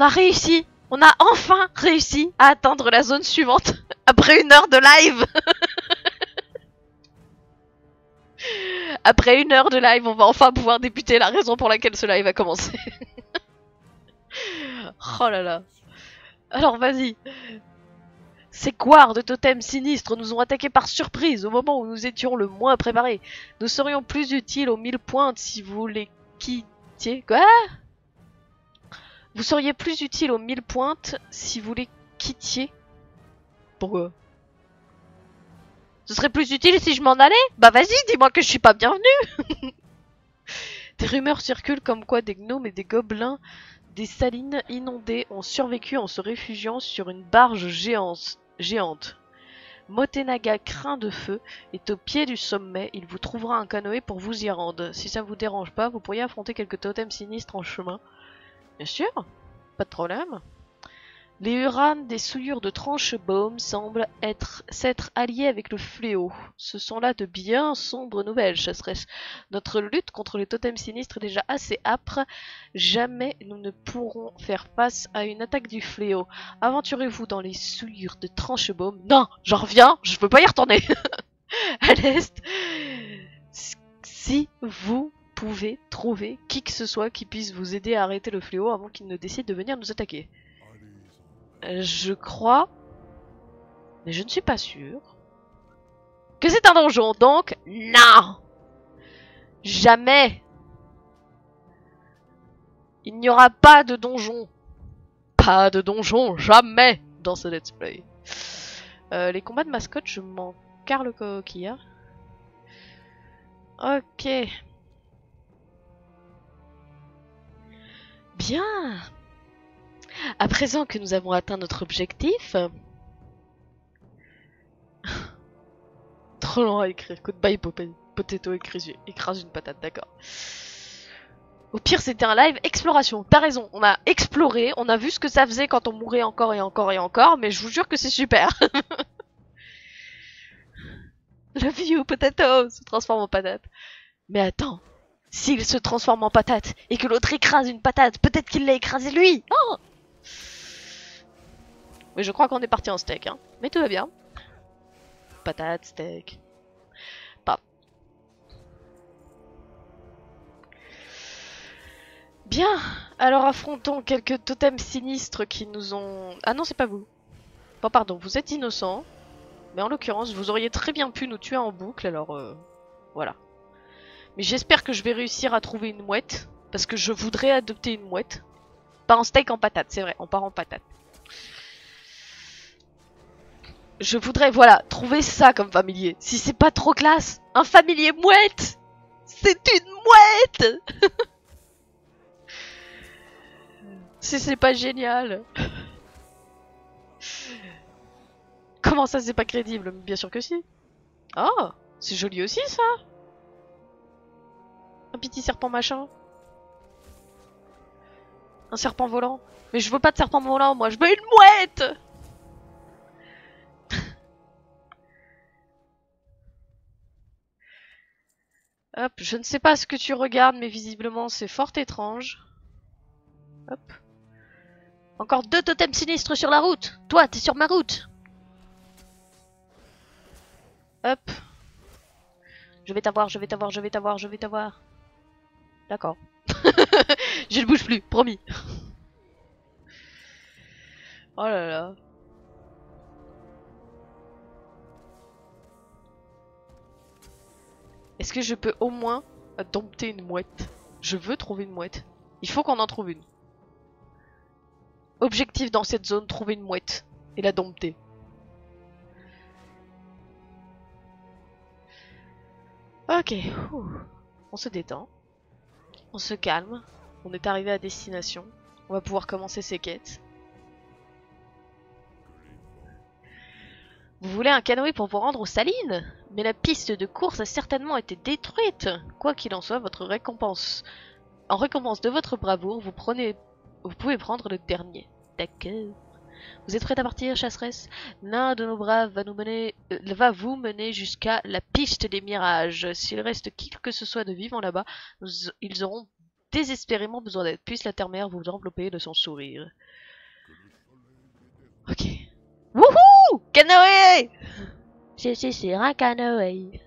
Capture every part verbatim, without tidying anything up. On a réussi. On a enfin réussi à atteindre la zone suivante après une heure de live. Après une heure de live, on va enfin pouvoir débuter la raison pour laquelle ce live a commencé. Oh là là. Alors vas-y. Ces couards de totems sinistres nous ont attaqués par surprise au moment où nous étions le moins préparés. Nous serions plus utiles aux mille pointes si vous les quittiez. Quoi ? Vous seriez plus utile aux mille pointes si vous les quittiez. Pourquoi ? Ce serait plus utile si je m'en allais? Bah vas-y, dis-moi que je suis pas bienvenue. Des rumeurs circulent comme quoi des gnomes et des gobelins des salines inondées ont survécu en se réfugiant sur une barge géante. géante. Motenaga craint de feu est au pied du sommet, il vous trouvera un canoë pour vous y rendre. Si ça vous dérange pas, vous pourriez affronter quelques totems sinistres en chemin. Bien sûr, pas de problème. Les huranes des souillures de tranche-baume semblent être s'être alliés avec le fléau. Ce sont là de bien sombres nouvelles, chasseresse. Notre lutte contre les totems sinistres est déjà assez âpre. Jamais nous ne pourrons faire face à une attaque du fléau. Aventurez-vous dans les souillures de tranche-baume. Non, j'en reviens, je peux pas y retourner. À l'est, si vous pouvez trouver qui que ce soit qui puisse vous aider à arrêter le fléau avant qu'il ne décide de venir nous attaquer. Je crois, mais je ne suis pas sûre, que c'est un donjon, donc non, jamais, il n'y aura pas de donjon, pas de donjon, jamais dans ce let's play. Euh, les combats de mascotte, je m'en carre le coquillard. Ok. Bien. À présent que nous avons atteint notre objectif... Trop long à écrire. Goodbye potato écrase une patate, d'accord. Au pire c'était un live exploration, t'as raison, on a exploré, on a vu ce que ça faisait quand on mourait encore et encore et encore, mais je vous jure que c'est super. Love you potato se transforme en patate. Mais attends, s'il se transforme en patate et que l'autre écrase une patate, peut-être qu'il l'a écrasé lui. Oh, mais je crois qu'on est parti en steak, hein. Mais tout va bien. Patate, steak. Pap. Bien. Alors affrontons quelques totems sinistres qui nous ont... Ah non, c'est pas vous. Bon, pardon, vous êtes innocent. Mais en l'occurrence, vous auriez très bien pu nous tuer en boucle, alors... Euh, voilà. Mais j'espère que je vais réussir à trouver une mouette. Parce que je voudrais adopter une mouette. Pas en steak, en patate, c'est vrai. On part en patate. Je voudrais, voilà, trouver ça comme familier. Si c'est pas trop classe, un familier mouette. C'est une mouette. Si c'est pas génial. Comment ça, c'est pas crédible? Bien sûr que si. Oh, c'est joli aussi, ça. Un petit serpent machin. Un serpent volant. Mais je veux pas de serpent volant, moi. Je veux une mouette. Hop, je ne sais pas ce que tu regardes, mais visiblement c'est fort étrange. Hop. Encore deux totems sinistres sur la route. Toi, t'es sur ma route. Hop. Je vais t'avoir, je vais t'avoir, je vais t'avoir, je vais t'avoir. D'accord. Je ne bouge plus, promis. Oh là là. Est-ce que je peux au moins dompter une mouette? Je veux trouver une mouette. Il faut qu'on en trouve une. Objectif dans cette zone, trouver une mouette et la dompter. Ok, ouh. On se détend. On se calme. On est arrivé à destination. On va pouvoir commencer ses quêtes. Vous voulez un canoë pour vous rendre aux salines? Mais la piste de course a certainement été détruite. Quoi qu'il en soit, votre récompense... En récompense de votre bravoure, vous prenez... Vous pouvez prendre le dernier. D'accord. Vous êtes prête à partir, chasseresse? L'un de nos braves va nous mener... Euh, va vous mener jusqu'à la piste des mirages. S'il reste qui que ce soit de vivant là-bas, ils auront désespérément besoin d'aide. Puisse la terre-mère vous envelopper de son sourire. Ok. Wouhou! Canoë! C'est, c'est, c'est un canoë.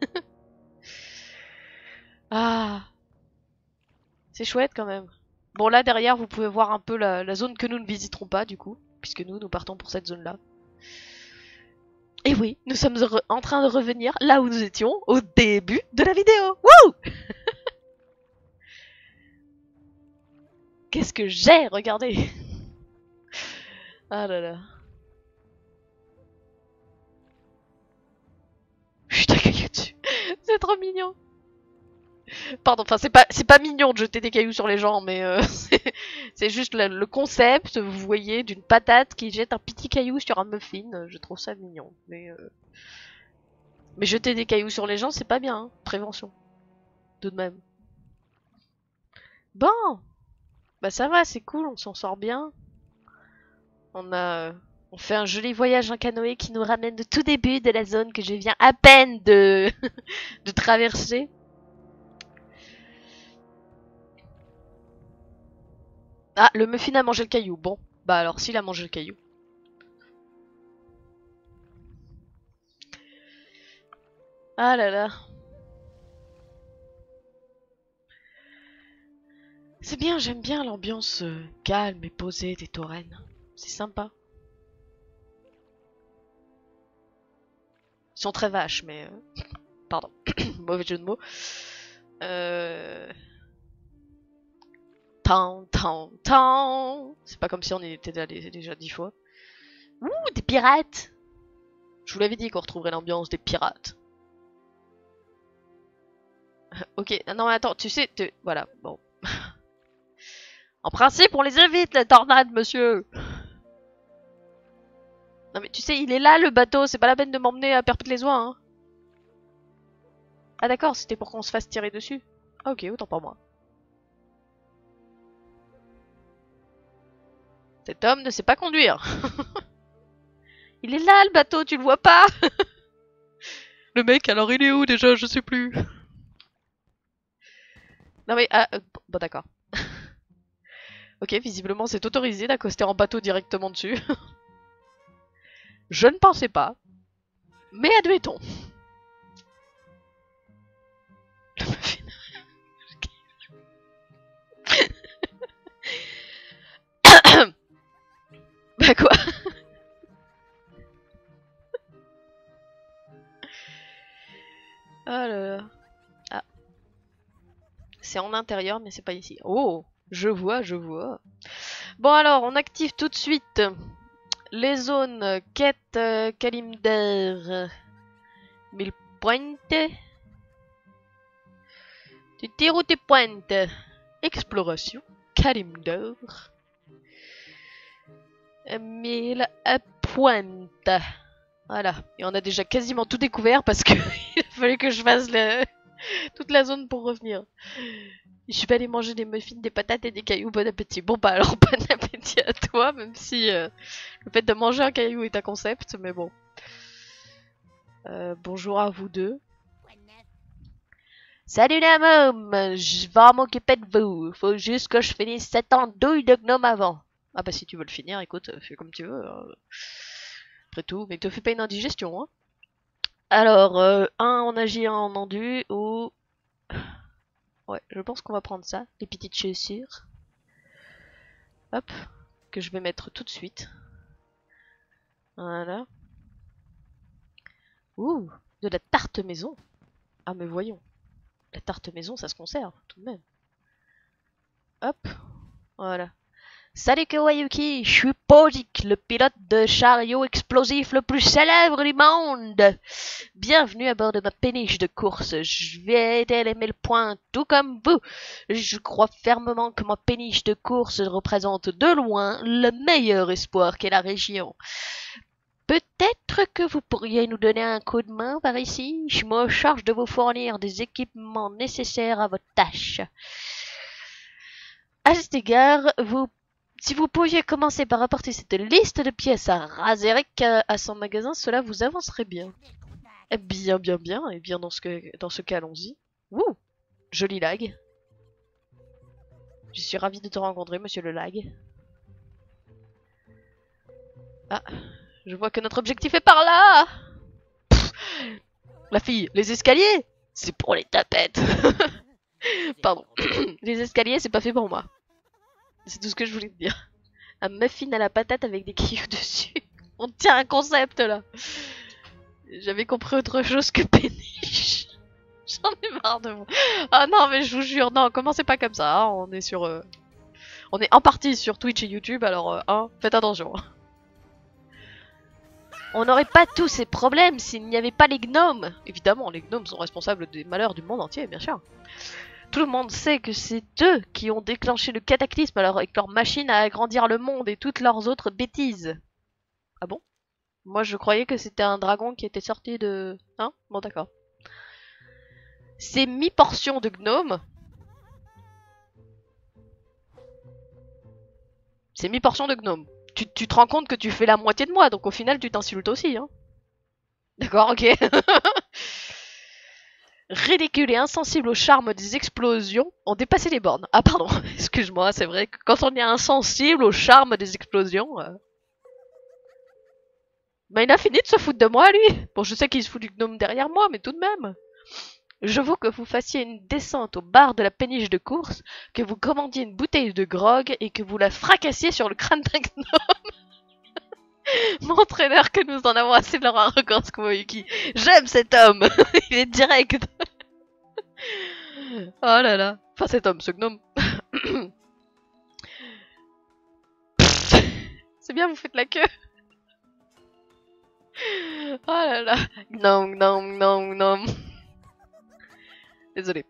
Ah. C'est chouette quand même. Bon là derrière vous pouvez voir un peu la, la zone que nous ne visiterons pas du coup. Puisque nous, nous partons pour cette zone là. Et oui, nous sommes en train de revenir là où nous étions au début de la vidéo. Wouh! Qu'est-ce que j'ai, regardez. Ah là là. Je t'accueille dessus. C'est trop mignon. Pardon, enfin c'est pas, c'est pas mignon de jeter des cailloux sur les gens, mais euh, c'est juste le, le concept, vous voyez, d'une patate qui jette un petit caillou sur un muffin, je trouve ça mignon. Mais, euh, mais jeter des cailloux sur les gens, c'est pas bien, hein. Prévention, tout de même. Bon, bah ça va, c'est cool, on s'en sort bien. On a, on fait un joli voyage en canoë qui nous ramène de tout début de la zone que je viens à peine de, de traverser. Ah, le muffin a mangé le caillou. Bon, bah alors s'il a mangé le caillou. Ah là là. C'est bien, j'aime bien l'ambiance calme et posée des taurennes. C'est sympa. Ils sont très vaches, mais... Euh... Pardon, mauvais jeu de mots. Euh... Tant, tant, tant. C'est pas comme si on y était allé déjà dix fois. Ouh, des pirates. Je vous l'avais dit qu'on retrouverait l'ambiance des pirates. Ok, non mais attends, tu sais, tu... voilà, bon. En principe, on les évite, la tornade, monsieur. Non mais tu sais, il est là le bateau, c'est pas la peine de m'emmener à Perpète-les-Oies, hein. Ah d'accord, c'était pour qu'on se fasse tirer dessus. Ah ok, autant pour moi. Cet homme ne sait pas conduire. Il est là le bateau, tu le vois pas? Le mec, alors il est où déjà? Je sais plus. Non mais, ah, euh, bon d'accord. Ok, visiblement c'est autorisé d'accoster en bateau directement dessus. Je ne pensais pas. Mais admettons. Bah quoi? Oh là là. Ah. C'est en intérieur mais c'est pas ici. Oh, je vois, je vois. Bon alors, on active tout de suite les zones quête euh, Kalimdar. Mille pointes. Tu tires où tes pointes? Exploration Kalimdar. mille pointes. Voilà. Et on a déjà quasiment tout découvert parce que il fallait que je fasse le... toute la zone pour revenir. Je suis pas allée manger des muffins, des patates et des cailloux. Bon appétit. Bon bah alors bon appétit à toi, même si euh, le fait de manger un caillou est un concept, mais bon. Euh, bonjour à vous deux. Salut la môme, je vais m'occuper de vous. Faut juste que je finisse cette andouille de gnome avant. Ah bah si tu veux le finir, écoute, fais comme tu veux. Hein. Après tout, mais te fais pas une indigestion. Hein. Alors, euh, un, on agit en enduit ou... Ouais, je pense qu'on va prendre ça, les petites chaussures. Hop, que je vais mettre tout de suite. Voilà. Ouh, de la tarte maison. Ah mais voyons, la tarte maison ça se conserve tout de même. Hop, voilà. Salut Kouwayuki, je suis Pozzik, le pilote de chariot explosif le plus célèbre du monde. Bienvenue à bord de ma péniche de course, je vais aider les mille points tout comme vous. Je crois fermement que ma péniche de course représente de loin le meilleur espoir qu'est la région. Peut-être que vous pourriez nous donner un coup de main par ici? Je me charge de vous fournir des équipements nécessaires à votre tâche. À cet égard, vous Si vous pouviez commencer par apporter cette liste de pièces à Razzeric à son magasin, cela vous avancerait bien. Bien, bien, bien. Et bien dans ce, que, dans ce cas, allons-y. Ouh, joli lag. Je suis ravie de te rencontrer, monsieur le lag. Ah, je vois que notre objectif est par là. Pff, la fille, les escaliers, c'est pour les tapettes. Pardon. Les escaliers, c'est pas fait pour moi. C'est tout ce que je voulais te dire. Un muffin à la patate avec des cailloux dessus. On tient un concept là. J'avais compris autre chose que péniche. J'en ai marre de vous. Ah non, mais je vous jure, non, commencez pas comme ça. Hein. On est sur, euh... on est en partie sur Twitch et YouTube, alors euh, hein, faites attention. On n'aurait pas tous ces problèmes s'il n'y avait pas les gnomes. Évidemment, les gnomes sont responsables des malheurs du monde entier, bien sûr. Tout le monde sait que c'est eux qui ont déclenché le cataclysme, alors avec leur machine à agrandir le monde et toutes leurs autres bêtises. Ah bon? Moi, je croyais que c'était un dragon qui était sorti de... Hein? Bon, d'accord. Ces mi-portions de gnomes... Ces mi-portions de gnomes. Tu, tu te rends compte que tu fais la moitié de moi, donc au final, tu t'insultes aussi, hein? D'accord, ok. Ridicules et insensibles au charme des explosions ont dépassé les bornes. Ah, pardon, excuse-moi, c'est vrai que quand on est insensible au charme des explosions... Euh... Mais il a fini de se foutre de moi, lui. Bon, je sais qu'il se fout du gnome derrière moi, mais tout de même. Je veux que vous fassiez une descente au bar de la péniche de course, que vous commandiez une bouteille de grog et que vous la fracassiez sur le crâne d'un gnome. Montrez-leur que nous en avons assez de leur arrogance, Kouwayuki. J'aime cet homme. Il est direct. Oh là là. Enfin, cet homme, ce gnome. C'est bien, vous faites la queue. Oh là là. Gnome, gnome, gnome, gnome. Désolé.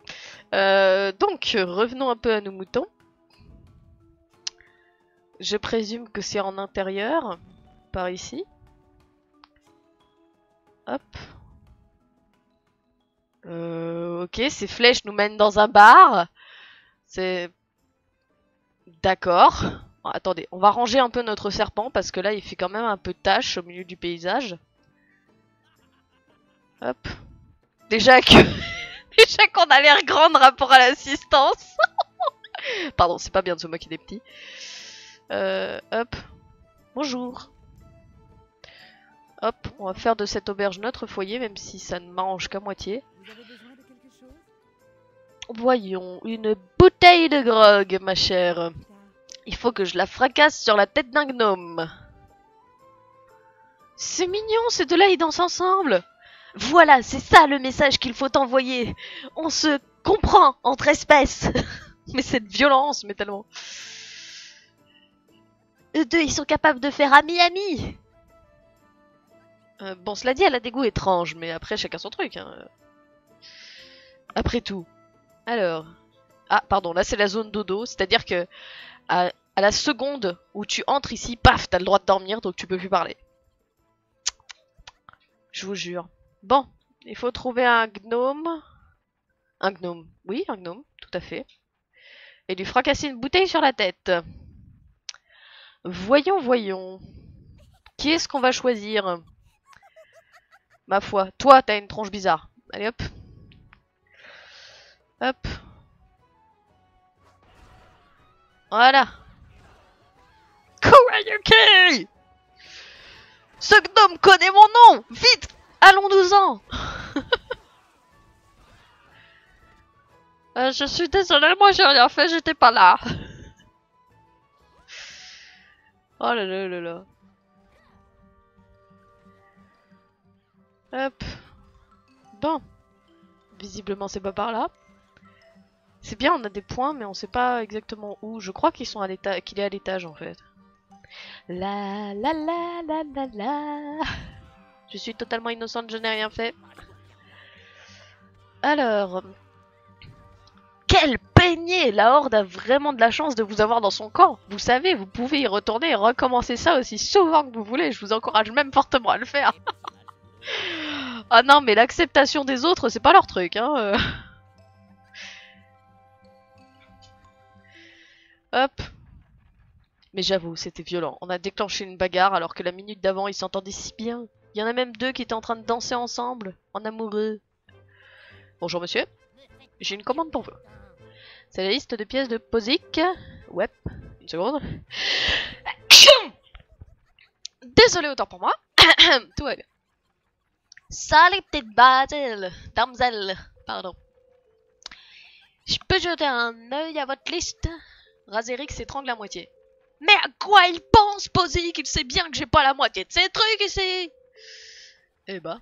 Euh, donc, revenons un peu à nos moutons. Je présume que c'est en intérieur. Par ici. Hop. Euh, ok, ces flèches nous mènent dans un bar. C'est... D'accord. Bon, attendez, on va ranger un peu notre serpent parce que là il fait quand même un peu tache au milieu du paysage. Hop. Déjà que... Déjà qu'on a l'air grande rapport à l'assistance. Pardon, c'est pas bien de se moquer des petits. Euh, hop. Bonjour. Hop, on va faire de cette auberge notre foyer, même si ça ne mange qu'à moitié. Vous avez besoin de quelque chose ? Voyons, une bouteille de grog, ma chère. Il faut que je la fracasse sur la tête d'un gnome. C'est mignon, ces deux-là, ils dansent ensemble. Voilà, c'est ça le message qu'il faut envoyer. On se comprend entre espèces. Mais cette violence, mais tellement. Eux deux, ils sont capables de faire ami-ami. Euh, bon, cela dit, elle a des goûts étranges, mais après, chacun son truc. Hein. Après tout. Alors... Ah, pardon, là, c'est la zone dodo, c'est-à-dire que... À, à la seconde où tu entres ici, paf, t'as le droit de dormir, donc tu peux plus parler. Je vous jure. Bon, il faut trouver un gnome. Un gnome. Oui, un gnome, tout à fait. Et lui fracasser une bouteille sur la tête. Voyons, voyons. Qui est-ce qu'on va choisir? Ma foi. Toi, t'as une tronche bizarre. Allez, hop. Hop. Voilà. Kouwayuki! Ce gnome connaît mon nom! Vite! Allons-nous-en! euh, je suis désolée, moi j'ai rien fait, j'étais pas là. Oh là là là là. Hop. Bon. Visiblement c'est pas par là. C'est bien, on a des points, mais on sait pas exactement où. Je crois qu'ils sont à l'étage, qu'il est à l'étage en fait. La la la la la la. Je suis totalement innocente, je n'ai rien fait. Alors, quel peignet! La Horde a vraiment de la chance de vous avoir dans son camp. Vous savez, vous pouvez y retourner et recommencer ça aussi souvent que vous voulez. Je vous encourage même fortement à le faire. Ah non, mais l'acceptation des autres, c'est pas leur truc, hein. Euh... Hop. Mais j'avoue, c'était violent. On a déclenché une bagarre alors que la minute d'avant, ils s'entendaient si bien. Il y en a même deux qui étaient en train de danser ensemble, en amoureux. Bonjour monsieur. J'ai une commande pour vous. C'est la liste de pièces de Pozzik. Ouais, une seconde. Désolé autant pour moi. Tout va bien. Salut petite basile, damsel, pardon. Je peux jeter un œil à votre liste? Razzeric s'étrangle à moitié. Mais à quoi il pense, Pozzik? Il sait bien que j'ai pas la moitié de ces trucs ici. Eh bah.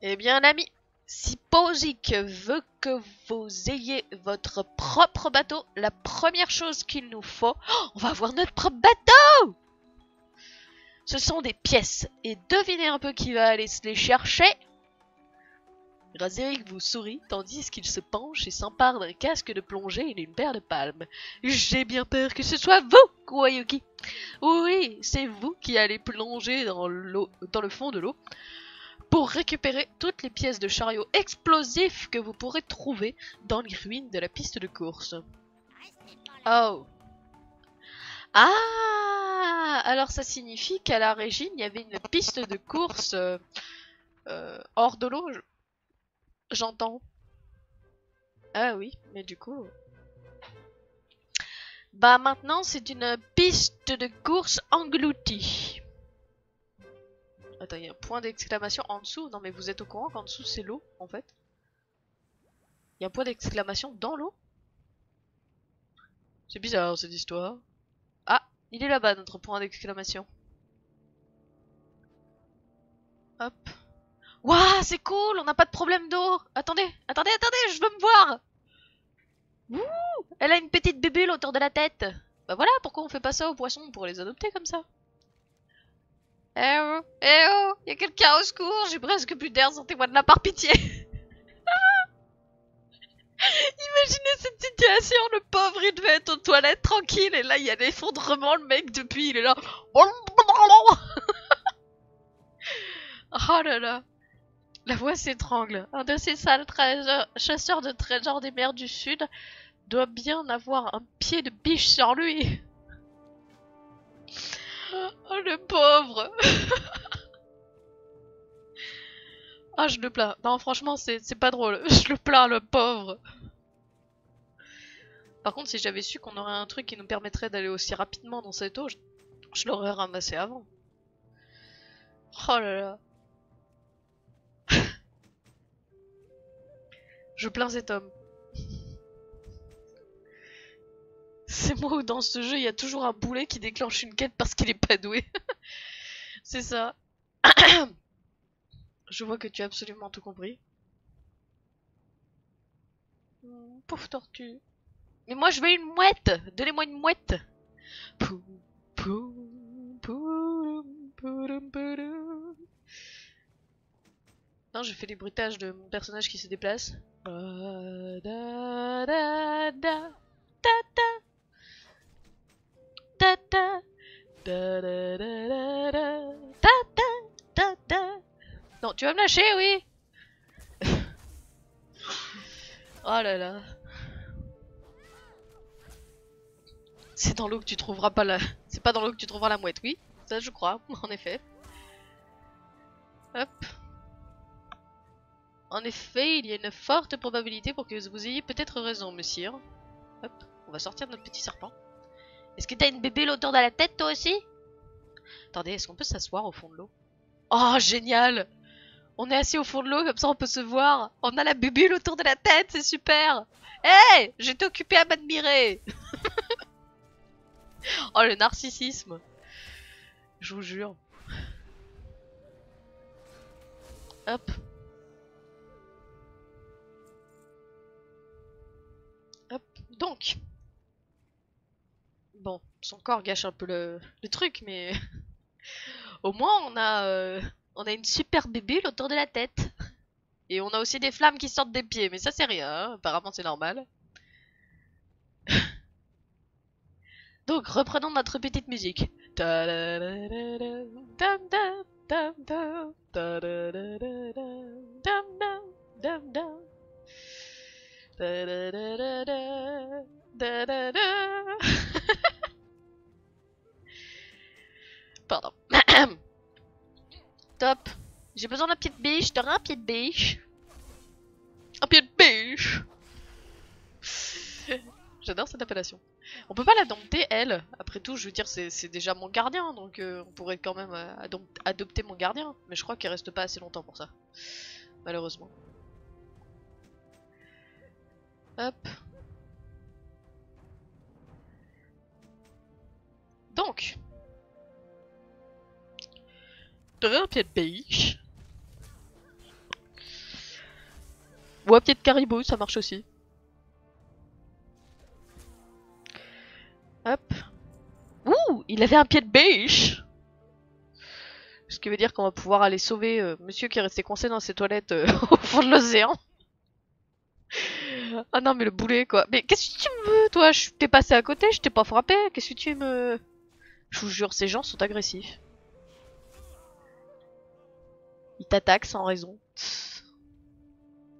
Eh bien, ami, si Pozzik veut que vous ayez votre propre bateau, la première chose qu'il nous faut... Oh, on va avoir notre propre bateau! Ce sont des pièces. Et devinez un peu qui va aller se les chercher. Razzeric vous sourit, tandis qu'il se penche et s'empare d'un casque de plongée et d'une paire de palmes. J'ai bien peur que ce soit vous, Kouwayuki. Oui, c'est vous qui allez plonger dans l'eau, dans le fond de l'eau pour récupérer toutes les pièces de chariot explosifs que vous pourrez trouver dans les ruines de la piste de course. Oh. Ah. Alors ça signifie qu'à la régie, il y avait une piste de course euh, euh, hors de l'eau. J'entends. Ah oui, mais du coup... Bah maintenant, c'est une piste de course engloutie. Attends, il y a un point d'exclamation en dessous. Non mais vous êtes au courant qu'en dessous, c'est l'eau, en fait. Il y a un point d'exclamation dans l'eau. C'est bizarre, cette histoire. Ah, il est là-bas, notre point d'exclamation. Hop. Waouh, c'est cool, on n'a pas de problème d'eau. Attendez, attendez, attendez, je veux me voir. Ouh, elle a une petite bubule autour de la tête. Bah voilà, pourquoi on fait pas ça aux poissons pour les adopter comme ça? Eh oh, eh oh, y'a quelqu'un au secours, j'ai presque plus d'air, sortez-moi de là par pitié. Imaginez cette situation, le pauvre il devait être aux toilettes tranquille et là il y a l'effondrement, le mec depuis il est là. Oh là là. La voix s'étrangle. Un de ces sales chasseurs de trésors des mers du Sud doit bien avoir un pied de biche sur lui. Oh le pauvre. Ah je le plains. Non franchement c'est pas drôle. Je le plains le pauvre. Par contre si j'avais su qu'on aurait un truc qui nous permettrait d'aller aussi rapidement dans cette eau, je, je l'aurais ramassé avant. Oh là là. Je plains cet homme. C'est moi où dans ce jeu, il y a toujours un boulet qui déclenche une quête parce qu'il est pas doué. C'est ça. Je vois que tu as absolument tout compris. Pauvre tortue. Mais moi, je veux une mouette. Donnez-moi une mouette. Pou, pou, pou, pou, pou, pou. Non, je fais les bruitages de mon personnage qui se déplace. Non, tu vas me lâcher, oui. Oh là là. C'est dans l'eau que tu trouveras pas la... C'est pas dans l'eau que tu trouveras la mouette, oui. Ça, je crois, en effet. Hop. En effet, il y a une forte probabilité pour que vous ayez peut-être raison, monsieur. Hop, on va sortir notre petit serpent. Est-ce que t'as une bébé autour de la tête, toi aussi? Attendez, est-ce qu'on peut s'asseoir au fond de l'eau? Oh, génial! On est assis au fond de l'eau, comme ça on peut se voir. On a la bébé autour de la tête, c'est super! Hé! Hey, j'étais occupée à m'admirer. Oh, le narcissisme. Je vous jure. Hop. Donc, bon, son corps gâche un peu le, le truc, mais au moins on a, euh, on a une super bébule autour de la tête. Et on a aussi des flammes qui sortent des pieds, mais ça c'est rien, hein. Apparemment c'est normal. Donc, reprenons notre petite musique. Da da da da da, da da da. Pardon. Top. J'ai besoin d'un pied de biche. T'auras un pied de biche? Un pied de biche. J'adore cette appellation. On peut pas la dompter, elle. Après tout, je veux dire, c'est déjà mon gardien, donc euh, on pourrait quand même euh, adop adopter mon gardien. Mais je crois qu'elle reste pas assez longtemps pour ça. Malheureusement. Hop. Donc. Devrais un pied de pays. Ou un pied de caribou, ça marche aussi. Hop. Ouh, il avait un pied de biche. Ce qui veut dire qu'on va pouvoir aller sauver euh, monsieur qui est resté coincé dans ses toilettes euh, au fond de l'océan. Ah non mais le boulet quoi. Mais qu'est-ce que tu me veux toi? Je t'ai passé à côté, je t'ai pas frappé. Qu'est-ce que tu me... Je vous jure, ces gens sont agressifs. Ils t'attaquent sans raison.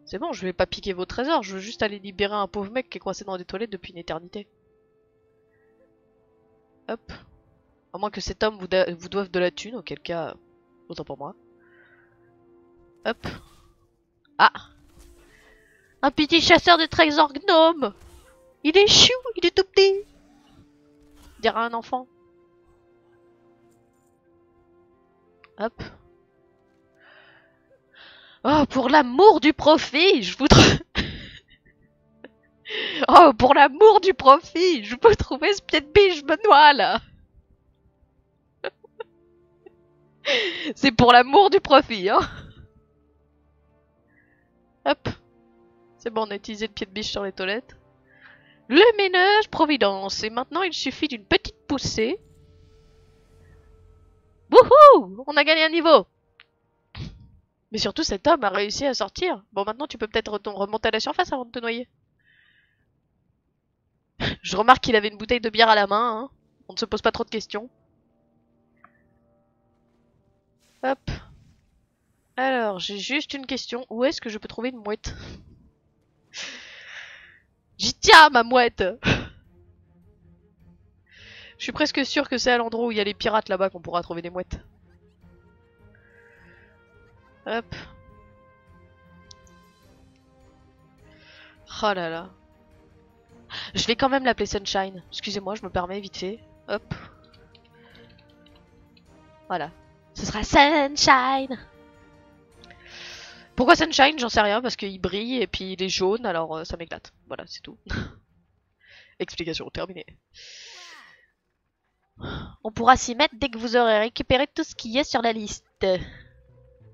C'est bon, je vais pas piquer vos trésors. Je veux juste aller libérer un pauvre mec qui est coincé dans des toilettes depuis une éternité. Hop. À moins que cet homme vous, vous doive de la thune, auquel cas, autant pour moi. Hop. Ah. Un petit chasseur de trésors gnome. Il est chou, il est tout petit. Il dira un enfant. Hop. Oh, pour l'amour du profit, je vous trouve... Oh, pour l'amour du profit, je peux trouver ce pied de biche, je me noie, là. C'est pour l'amour du profit, hein. Hop. C'est bon, on a utilisé le pied de biche sur les toilettes. Le ménage, providence. Et maintenant, il suffit d'une petite poussée. Wouhou! On a gagné un niveau. Mais surtout, cet homme a réussi à sortir. Bon, maintenant, tu peux peut-être remonter à la surface avant de te noyer. Je remarque qu'il avait une bouteille de bière à la main, hein. On ne se pose pas trop de questions. Hop. Alors, j'ai juste une question. Où est-ce que je peux trouver une mouette? J'y tiens, ma mouette. Je suis presque sûre que c'est à l'endroit où il y a les pirates là-bas qu'on pourra trouver des mouettes. Hop. Oh là là. Je vais quand même l'appeler Sunshine. Excusez-moi, je me permets vite fait. Hop. Voilà. Ce sera Sunshine. Pourquoi Sunshine? J'en sais rien, parce qu'il brille et puis il est jaune, alors euh, ça m'éclate. Voilà, c'est tout. Explication terminée. On pourra s'y mettre dès que vous aurez récupéré tout ce qui est sur la liste.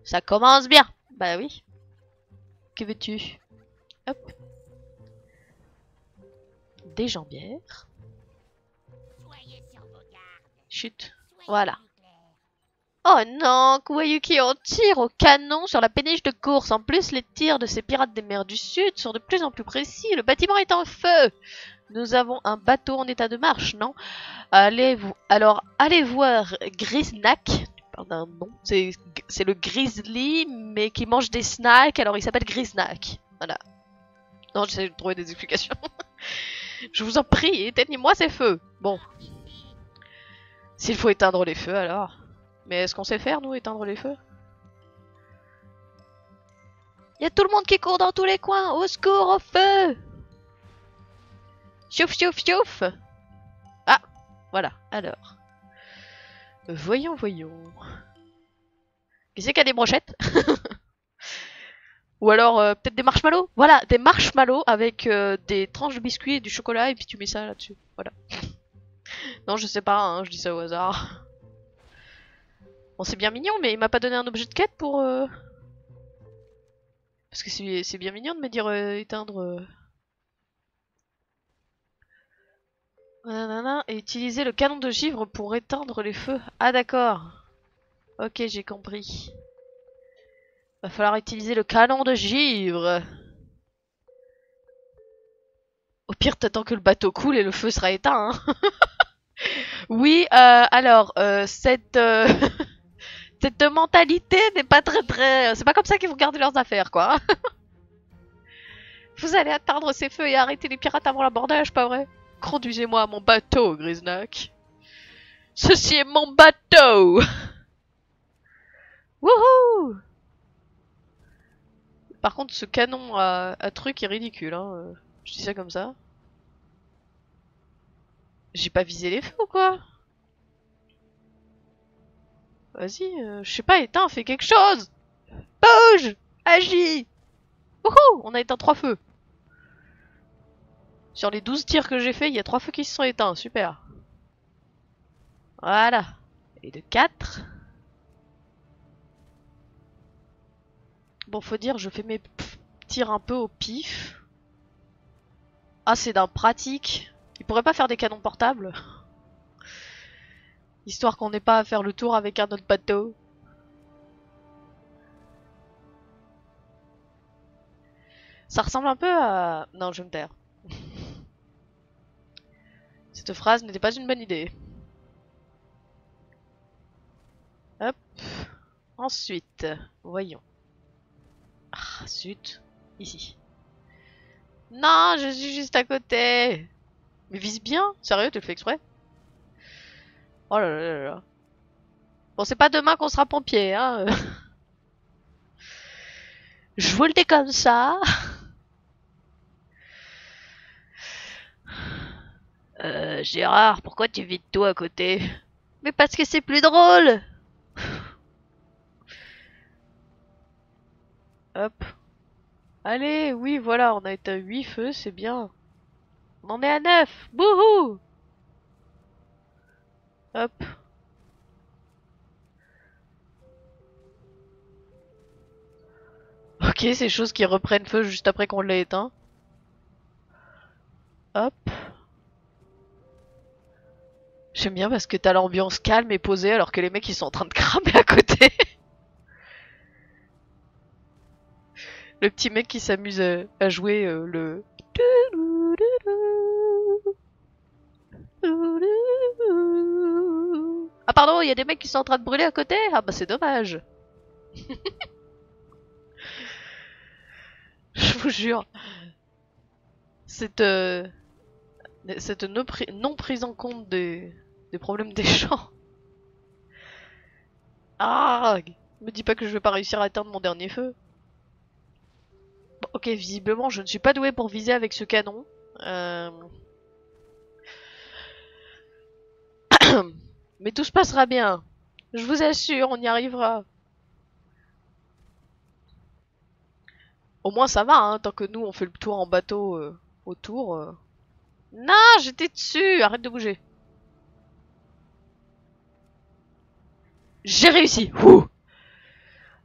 Ça commence bien. Bah oui. Que veux-tu? Hop. Des jambières. Chut. Voilà. Oh non, Kouwayuki en tire au canon sur la péniche de course. En plus, les tirs de ces pirates des mers du sud sont de plus en plus précis. Le bâtiment est en feu. Nous avons un bateau en état de marche, non? Allez vous... Alors, allez voir Grizznack. Pardon, non. C'est le grizzly, mais qui mange des snacks. Alors, il s'appelle Grizznack. Voilà. Non, j'essaie de trouver des explications. Je vous en prie, éteignez-moi ces feux. Bon. S'il faut éteindre les feux, alors. Mais est-ce qu'on sait faire, nous, éteindre les feux? Il y a tout le monde qui court dans tous les coins. Au secours, au feu! Chouf, chouf, chouf! Ah, voilà, alors. Voyons, voyons. Qui c'est qui a des brochettes? Ou alors euh, peut-être des marshmallows. Voilà, des marshmallows avec euh, des tranches de biscuits et du chocolat et puis tu mets ça là-dessus. Voilà. Non, je sais pas, hein, je dis ça au hasard. Bon, c'est bien mignon, mais il m'a pas donné un objet de quête pour... Euh... Parce que c'est bien mignon de me dire euh, éteindre... Euh... Nanana, et utiliser le canon de givre pour éteindre les feux. Ah d'accord. Ok, j'ai compris. Va falloir utiliser le canon de givre. Au pire, t'attends que le bateau coule et le feu sera éteint. Hein. Oui, euh, alors, euh, cette, euh, cette mentalité n'est pas très très... C'est pas comme ça qu'ils vont garder leurs affaires, quoi. Vous allez atteindre ces feux et arrêter les pirates avant l'abordage, pas vrai? Conduisez-moi à mon bateau, Grizznack. Ceci est mon bateau. Wouhou! Par contre, ce canon à, à truc est ridicule, hein. Je dis ça comme ça. J'ai pas visé les feux ou quoi? Vas-y, euh, je sais pas, éteins, fais quelque chose! Bouge! Agis! Wouhou! On a éteint trois feux. Sur les douze tirs que j'ai fait, il y a trois feux qui se sont éteints, super. Voilà. Et de quatre. Bon, faut dire, je fais mes tirs un peu au pif. Ah, c'est d'un pratique. Ils pourraient pas faire des canons portables? Histoire qu'on n'ait pas à faire le tour avec un autre bateau. Ça ressemble un peu à... Non, je vais me taire. Cette phrase n'était pas une bonne idée. Hop. Ensuite, voyons. Ah, zut. Ici. Non, je suis juste à côté. Mais vise bien. Sérieux, tu le fais exprès? Oh là là là là. Bon, c'est pas demain qu'on sera pompier, hein. Je vous le dis comme ça. Euh, Gérard, pourquoi tu vides tout à côté? Mais parce que c'est plus drôle. Hop. Allez, oui, voilà, on a éteint huit feux, c'est bien. On en est à neuf. Bouhou! Hop. Ok, ces choses qui reprennent feu juste après qu'on l'ait éteint. Hop. J'aime bien parce que t'as l'ambiance calme et posée alors que les mecs ils sont en train de cramer à côté. Le petit mec qui s'amuse à, à jouer euh, le... Ah pardon, il y a des mecs qui sont en train de brûler à côté. Ah bah c'est dommage. Je vous jure. Cette... Euh, cette non, pri non prise en compte des... des problèmes des gens. Ah, me dis pas que je vais pas réussir à atteindre mon dernier feu. Bon, ok, visiblement, je ne suis pas doué pour viser avec ce canon. Euh... Mais tout se passera bien. Je vous assure, on y arrivera. Au moins, ça va, hein, tant que nous, on fait le tour en bateau euh, autour. Euh... Non, j'étais dessus. Arrête de bouger. J'ai réussi. Ouh.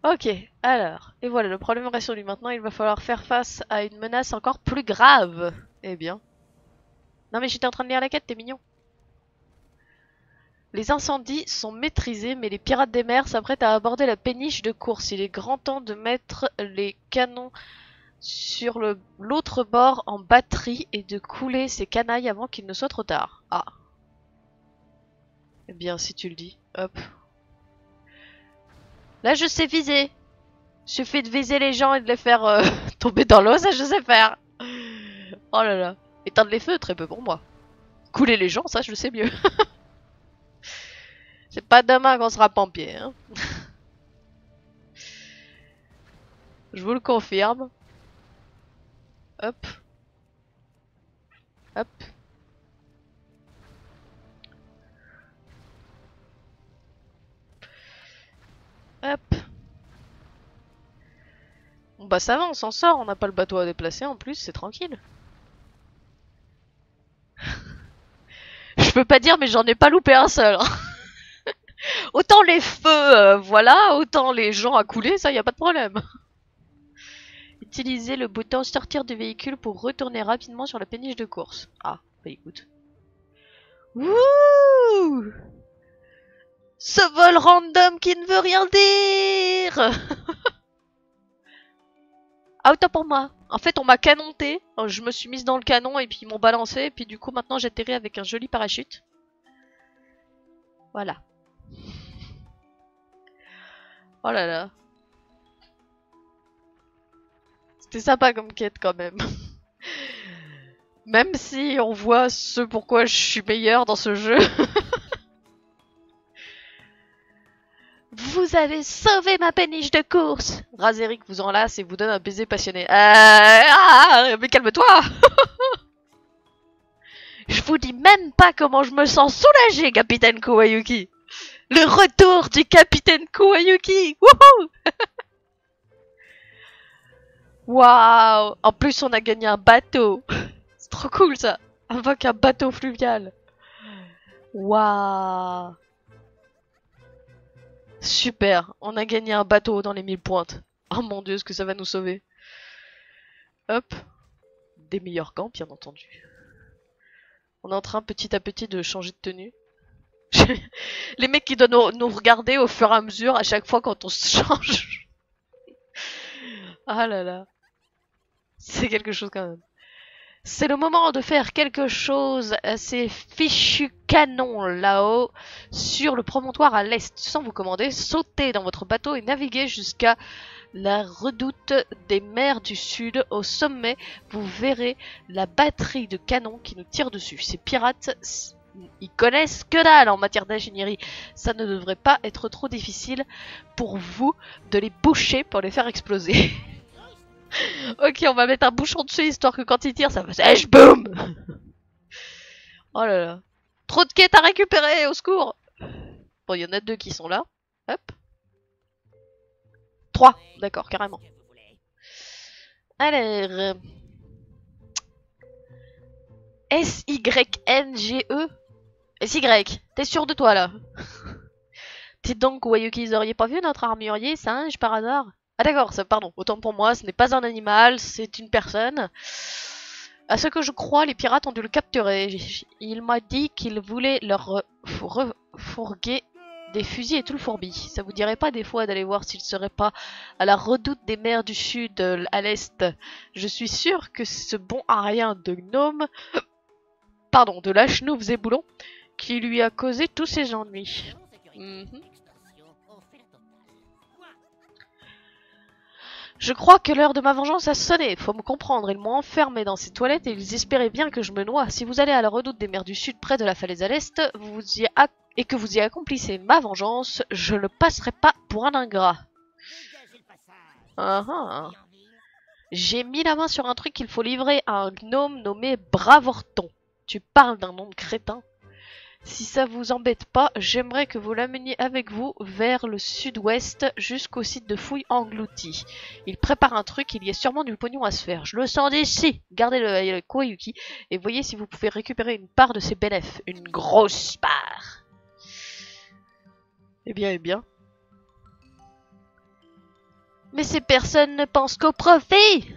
Ok, alors, et voilà, le problème reste sur lui maintenant, il va falloir faire face à une menace encore plus grave. Eh bien. Non mais j'étais en train de lire la quête, t'es mignon. Les incendies sont maîtrisés, mais les pirates des mers s'apprêtent à aborder la péniche de course. Il est grand temps de mettre les canons sur l'autre bord en batterie et de couler ces canailles avant qu'il ne soit trop tard. Ah. Eh bien, si tu le dis, hop. Là, je sais viser. Suffit de viser les gens et de les faire euh, tomber dans l'eau, ça je sais faire. Oh là là. Éteindre les feux, très peu pour moi. Couler les gens, ça je le sais mieux. C'est pas demain qu'on sera pompier, hein. Je vous le confirme. Hop. Hop. Hop. Bon bah ça va, on s'en sort, on n'a pas le bateau à déplacer en plus, c'est tranquille. Je peux pas dire mais j'en ai pas loupé un seul. Hein. Autant les feux, euh, voilà, autant les gens à couler, ça y a pas de problème. Utilisez le bouton sortir du véhicule pour retourner rapidement sur la péniche de course. Ah, bah écoute. Wouh! Ce vol random qui ne veut rien dire. Ah, autant pour moi. En fait, on m'a canonté. Je me suis mise dans le canon et puis ils m'ont balancé. Et puis du coup, maintenant, j'atterris avec un joli parachute. Voilà. Oh là là. C'était sympa comme quête quand même. Même si on voit ce pourquoi je suis meilleure dans ce jeu. Vous avez sauvé ma péniche de course! Razzeric vous enlace et vous donne un baiser passionné. Euh... Ah, mais calme-toi! Je vous dis même pas comment je me sens soulagé, Capitaine Kouwayuki. Le retour du Capitaine Kouwayuki. Wouhou. Waouh. En plus, on a gagné un bateau. C'est trop cool, ça. Invoque un bateau fluvial. Waouh. Super. On a gagné un bateau dans les mille pointes. Oh mon dieu, ce que ça va nous sauver. Hop. Des meilleurs gants, bien entendu. On est en train petit à petit de changer de tenue. Les mecs qui doivent nous, nous regarder au fur et à mesure à chaque fois quand on se change. Ah là là. C'est quelque chose quand même. C'est le moment de faire quelque chose à ces fichus canons là-haut sur le promontoire à l'est. Sans vous commander, sautez dans votre bateau et naviguez jusqu'à la redoute des mers du sud. Au sommet, vous verrez la batterie de canons qui nous tire dessus. Ces pirates, ils connaissent que dalle en matière d'ingénierie. Ça ne devrait pas être trop difficile pour vous de les boucher pour les faire exploser. Ok, on va mettre un bouchon dessus, histoire que quand il tire, ça fasse H boum. Oh là là. Trop de quêtes à récupérer, au secours. Bon, il y en a deux qui sont là. Hop. Trois, d'accord, carrément. Alors... S Y N G E S Y, t'es sûr de toi, là? Dites donc, Kouwayuki, ils auriez pas vu notre armurier, singe, par hasard? Ah d'accord, ça, pardon, autant pour moi, ce n'est pas un animal, c'est une personne. À ce que je crois, les pirates ont dû le capturer. Il m'a dit qu'ils voulaient leur refourguer des fusils et tout le fourbi. Ça vous dirait pas des fois d'aller voir s'ils seraient pas à la redoute des mers du sud, à l'est? Je suis sûr que ce bon arien de gnome, pardon, de lâche-nouves et boulons, qui lui a causé tous ces ennuis. Mm-hmm. Je crois que l'heure de ma vengeance a sonné, faut me comprendre, ils m'ont enfermé dans ces toilettes et ils espéraient bien que je me noie. Si vous allez à la redoute des mers du sud près de la falaise à l'est vous vous y a... et que vous y accomplissez ma vengeance, je ne passerai pas pour un ingrat. Uh-huh. J'ai mis la main sur un truc qu'il faut livrer à un gnome nommé Bravorton. Tu parles d'un nom de crétin? Si ça vous embête pas, j'aimerais que vous l'ameniez avec vous vers le sud-ouest jusqu'au site de fouilles englouti. Il prépare un truc, il y a sûrement du pognon à se faire. Je le sens d'ici. Gardez le Kouwayuki et voyez si vous pouvez récupérer une part de ses bénéfices. Une grosse part. Eh bien, eh bien. Mais ces personnes ne pensent qu'au profit.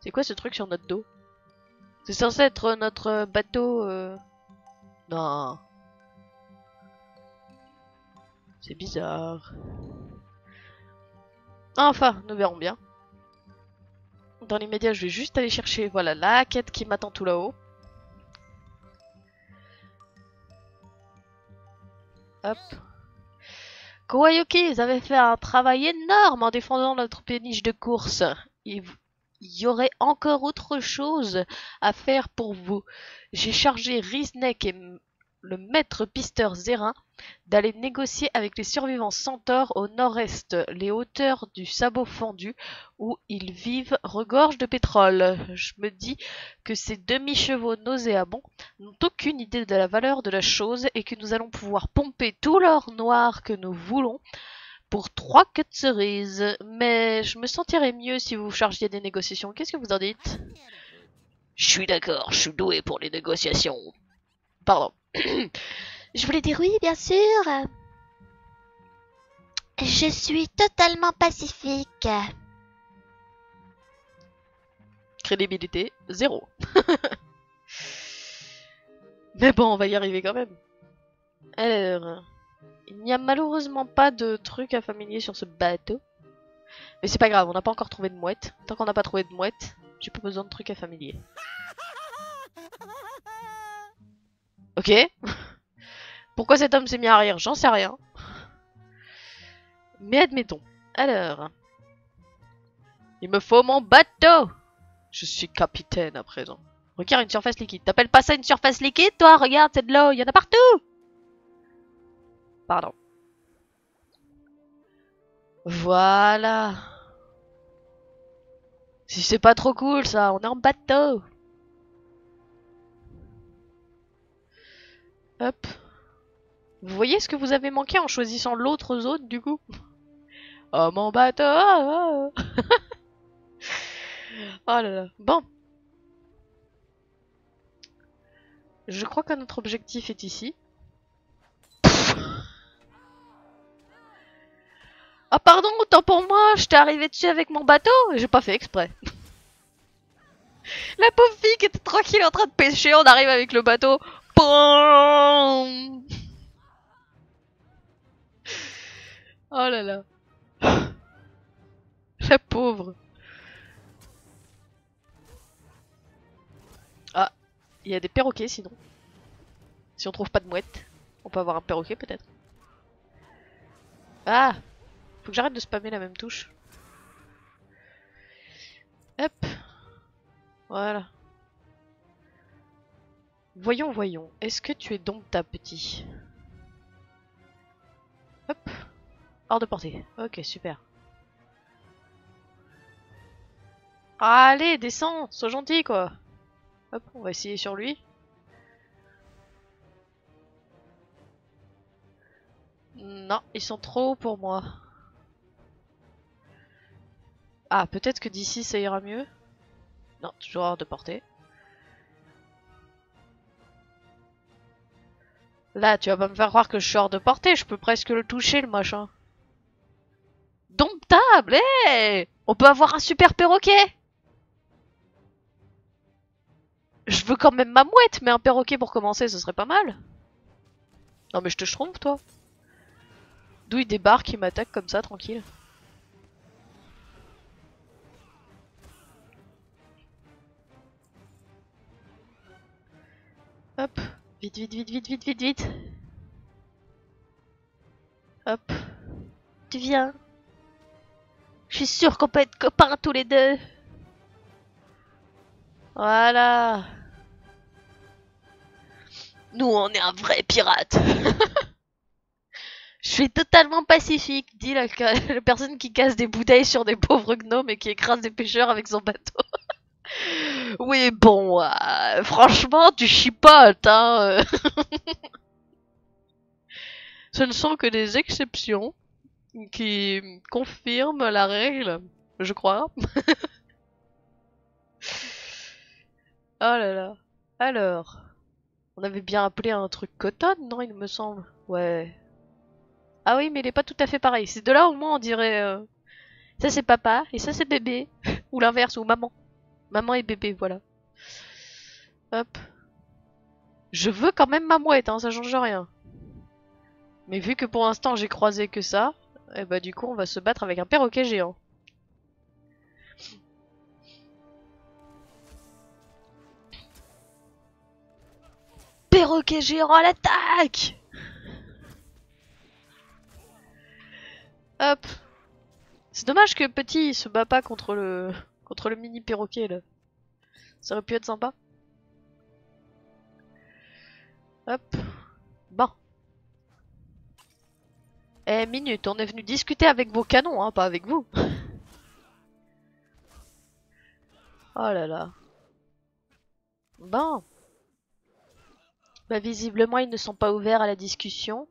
C'est quoi ce truc sur notre dos? C'est censé être notre bateau... Euh... Non. C'est bizarre. Enfin, nous verrons bien. Dans l'immédiat, je vais juste aller chercher, voilà, la quête qui m'attend tout là-haut. Hop. Kouwayuki, ils avaient fait un travail énorme en défendant notre péniche de course. Ils... Il y aurait encore autre chose à faire pour vous. J'ai chargé Grizznack et le maître pisteur Zérin d'aller négocier avec les survivants centaures au nord-est. Les hauteurs du sabot fendu où ils vivent regorgent de pétrole. Je me dis que ces demi-chevaux nauséabonds n'ont aucune idée de la valeur de la chose et que nous allons pouvoir pomper tout l'or noir que nous voulons pour trois queues de cerises, mais je me sentirais mieux si vous chargiez des négociations. Qu'est-ce que vous en dites? Je suis d'accord, je suis doué pour les négociations. Pardon. Je voulais dire oui, bien sûr. Je suis totalement pacifique. Crédibilité, zéro. Mais bon, on va y arriver quand même. Alors... Il n'y a malheureusement pas de truc à familier sur ce bateau. Mais c'est pas grave, on n'a pas encore trouvé de mouette. Tant qu'on n'a pas trouvé de mouette, j'ai pas besoin de trucs à familier. Ok. Pourquoi cet homme s'est mis à rire? J'en sais rien. Mais admettons. Alors. Il me faut mon bateau. Je suis capitaine à présent. Regarde une surface liquide. T'appelles pas ça une surface liquide, toi? Regarde, c'est de l'eau, il y en a partout. Pardon. Voilà. Si c'est pas trop cool ça, on est en bateau. Hop. Vous voyez ce que vous avez manqué en choisissant l'autre zone du coup? Oh mon bateau. Oh là là. Bon. Je crois que notre objectif est ici. Ah pardon, autant pour moi, je t'ai arrivé dessus avec mon bateau et j'ai pas fait exprès. La pauvre fille qui était tranquille en train de pêcher, on arrive avec le bateau. Boum. Oh là là. La pauvre. Ah, il y a des perroquets sinon. Si on trouve pas de mouette, on peut avoir un perroquet peut-être. Ah. Faut que j'arrête de spammer la même touche. Hop. Voilà. Voyons, voyons. Est-ce que tu es domptable, petit? Hop. Hors de portée. Ok, super. Allez, descends. Sois gentil, quoi. Hop, on va essayer sur lui. Non, ils sont trop hauts pour moi. Ah, peut-être que d'ici ça ira mieux. Non, toujours hors de portée. Là, tu vas pas me faire croire que je suis hors de portée, je peux presque le toucher le machin. Domptable, hey, on peut avoir un super perroquet. Je veux quand même ma mouette, mais un perroquet pour commencer, ce serait pas mal. Non mais je te trompe, toi. D'où il débarque, il m'attaque comme ça, tranquille. Hop, vite, vite, vite, vite, vite, vite, vite. Hop. Tu viens. Je suis sûre qu'on peut être copains tous les deux. Voilà. Nous, on est un vrai pirate. Je suis totalement pacifique, dit la, la personne qui casse des bouteilles sur des pauvres gnomes et qui écrase des pêcheurs avec son bateau. Oui, bon, euh, franchement, tu chipotes, hein. Ce ne sont que des exceptions qui confirment la règle, je crois. Oh là là. Alors, on avait bien appelé un truc coton, non, il me semble? Ouais. Ah oui, mais il est pas tout à fait pareil. C'est de là au moins on dirait... Euh, ça c'est papa, et ça c'est bébé. Ou l'inverse, ou maman. Maman et bébé, voilà. Hop. Je veux quand même ma mouette, hein, ça change rien. Mais vu que pour l'instant j'ai croisé que ça, et bah du coup on va se battre avec un perroquet géant. Perroquet géant à l'attaque! Hop. C'est dommage que petit il se bat pas contre le... Contre le mini perroquet là. Ça aurait pu être sympa. Hop. Bon. Eh minute, on est venu discuter avec vos canons, hein, pas avec vous. Oh là là. Bon. Bah visiblement ils ne sont pas ouverts à la discussion.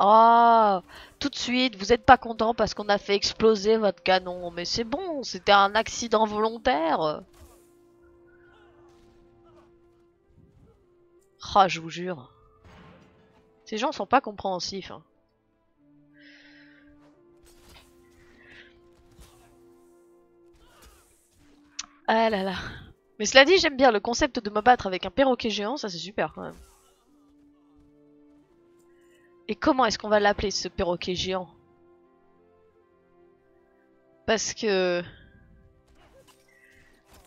Oh, tout de suite, vous n'êtes pas content parce qu'on a fait exploser votre canon. Mais c'est bon, c'était un accident volontaire. Ah, oh, je vous jure. Ces gens sont pas compréhensifs. Hein. Ah là là. Mais cela dit, j'aime bien le concept de me battre avec un perroquet géant, ça c'est super quand même. Et comment est-ce qu'on va l'appeler ce perroquet géant? Parce que...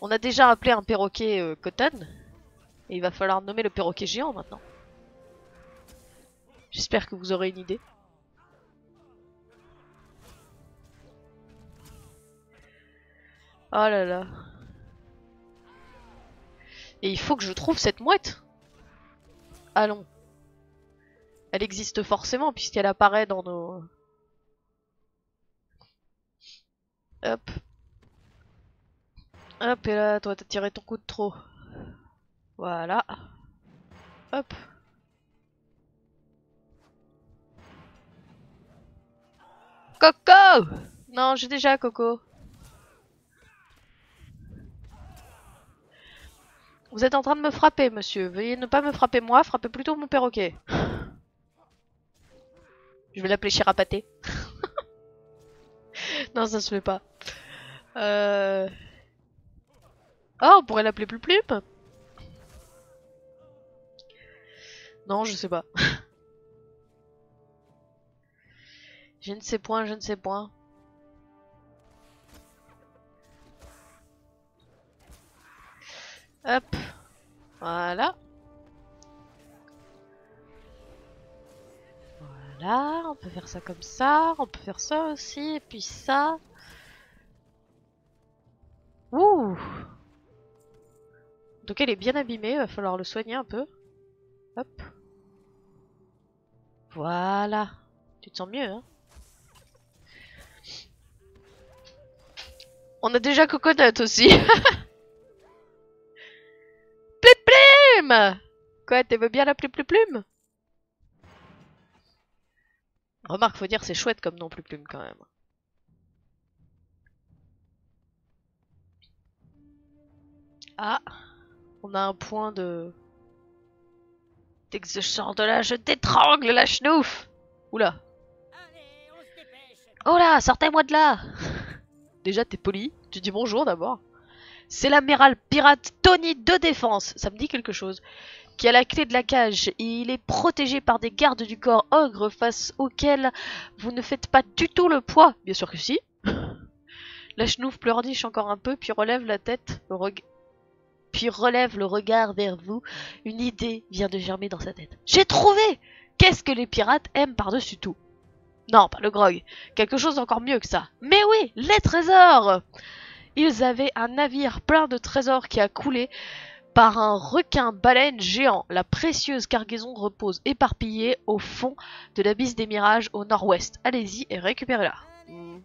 On a déjà appelé un perroquet euh, coton. Et il va falloir nommer le perroquet géant maintenant. J'espère que vous aurez une idée. Oh là là. Et il faut que je trouve cette mouette. Allons. Elle existe forcément puisqu'elle apparaît dans nos... Hop. Hop, et là, toi, t'as tiré ton coup de trop. Voilà. Hop. Coco! Non, j'ai déjà Coco. Vous êtes en train de me frapper, monsieur. Veuillez ne pas me frapper moi, frappez plutôt mon perroquet. Je vais l'appeler Chirapaté. Non, ça se fait pas. Euh... Oh, on pourrait l'appeler Plumplume. Non, je sais pas. Je ne sais point, je ne sais point. Hop, voilà. Voilà, on peut faire ça comme ça, on peut faire ça aussi, et puis ça. Ouh! Donc elle est bien abîmée, va falloir le soigner un peu. Hop. Voilà. Tu te sens mieux, hein? On a déjà Coconut aussi. Quoi, t'aimes bien la Plumplume? Remarque, faut dire c'est chouette comme nom Plumplume quand même. Ah, on a un point de... Dès que je sors de là, je t'étrangle la chenouf. Oula. Oh là, sortez-moi de là. Déjà t'es poli, tu dis bonjour d'abord. C'est l'amiral pirate Tony de Défense, ça me dit quelque chose, qui a la clé de la cage et il est protégé par des gardes du corps ogre face auxquels vous ne faites pas du tout le poids. Bien sûr que si. La chenouf pleurniche encore un peu, puis relève la tête, reg... puis relève le regard vers vous. Une idée vient de germer dans sa tête. J'ai trouvé! Qu'est-ce que les pirates aiment par-dessus tout? Non, pas le grog. Quelque chose d'encore mieux que ça. Mais oui, les trésors! Ils avaient un navire plein de trésors qui a coulé par un requin-baleine géant. La précieuse cargaison repose éparpillée au fond de l'abysse des mirages au nord-ouest. Allez-y et récupérez-la. Mmh.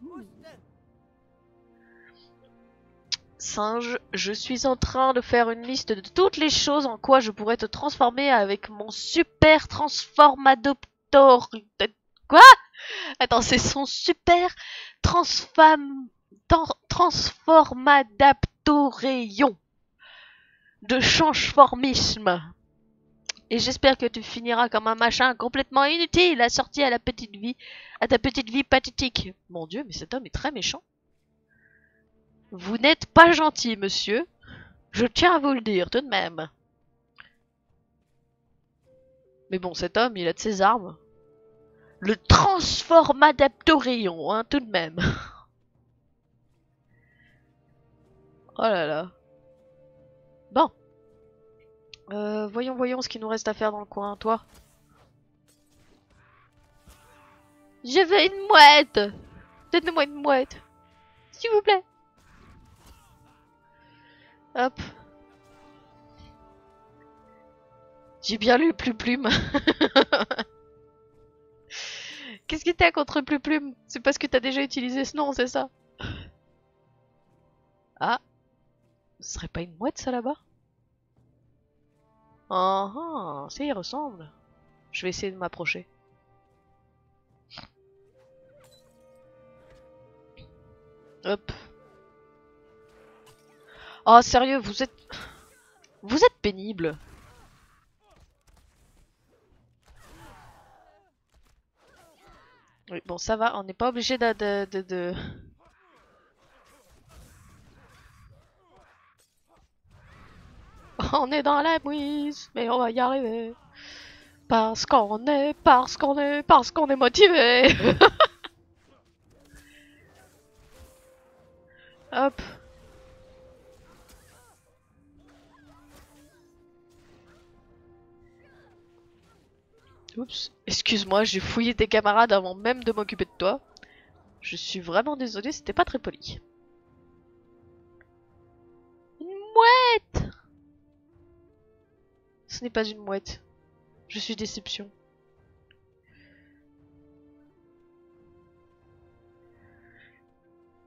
Singe, je suis en train de faire une liste de toutes les choses en quoi je pourrais te transformer avec mon super transformadoptor... Quoi? Attends, c'est son super transfam... Transformadaptoréon de changeformisme. Et j'espère que tu finiras comme un machin complètement inutile assorti à la petite vie, à ta petite vie pathétique. Mon Dieu, mais cet homme est très méchant. Vous n'êtes pas gentil, monsieur. Je tiens à vous le dire tout de même. Mais bon, cet homme, il a de ses armes. Le transformadaptoréon, hein, tout de même. Oh là là. Bon. Euh, voyons, voyons ce qu'il nous reste à faire dans le coin, toi. Je veux une mouette. Donne-moi une mouette. S'il vous plaît. Hop. J'ai bien lu Plumplume. Qu'est-ce que t'as contre Plumplume? C'est parce que t'as déjà utilisé ce nom, c'est ça? Ah. Ce serait pas une mouette ça là-bas? Ah ah, ça y ressemble. Je vais essayer de m'approcher. Hop. Oh sérieux, vous êtes... Vous êtes pénible. Oui, bon ça va, on n'est pas obligé de... de, de, de... On est dans la mouise, mais on va y arriver. Parce qu'on est, parce qu'on est, parce qu'on est motivé. Hop. Oups, excuse-moi, j'ai fouillé tes camarades avant même de m'occuper de toi. Je suis vraiment désolée, c'était pas très poli. Une mouette! Ce n'est pas une mouette. Je suis déception.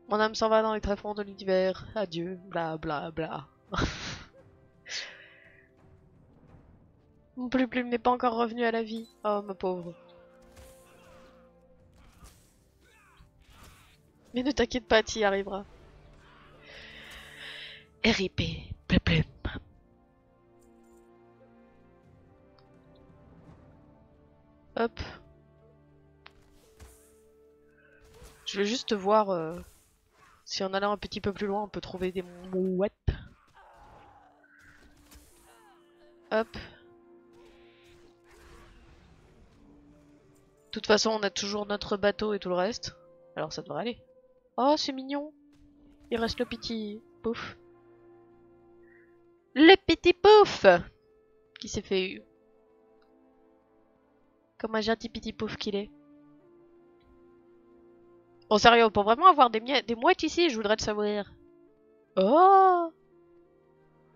Mon âme s'en va dans les tréfonds de l'univers. Adieu, bla bla bla. Mon plume plume n'est pas encore revenu à la vie. Oh ma pauvre. Mais ne t'inquiète pas, t'y arriveras. R I P plume plume. Hop. Je vais juste voir euh, si en allant un petit peu plus loin on peut trouver des mouettes. Hop. De toute façon on a toujours notre bateau et tout le reste. Alors ça devrait aller. Oh c'est mignon. Il reste le petit pouf. Le petit pouf qui s'est fait eu. Comme un gentil petit pouf qu'il est. En sérieux, pour vraiment avoir des, des mouettes ici, je voudrais le savoir. Oh!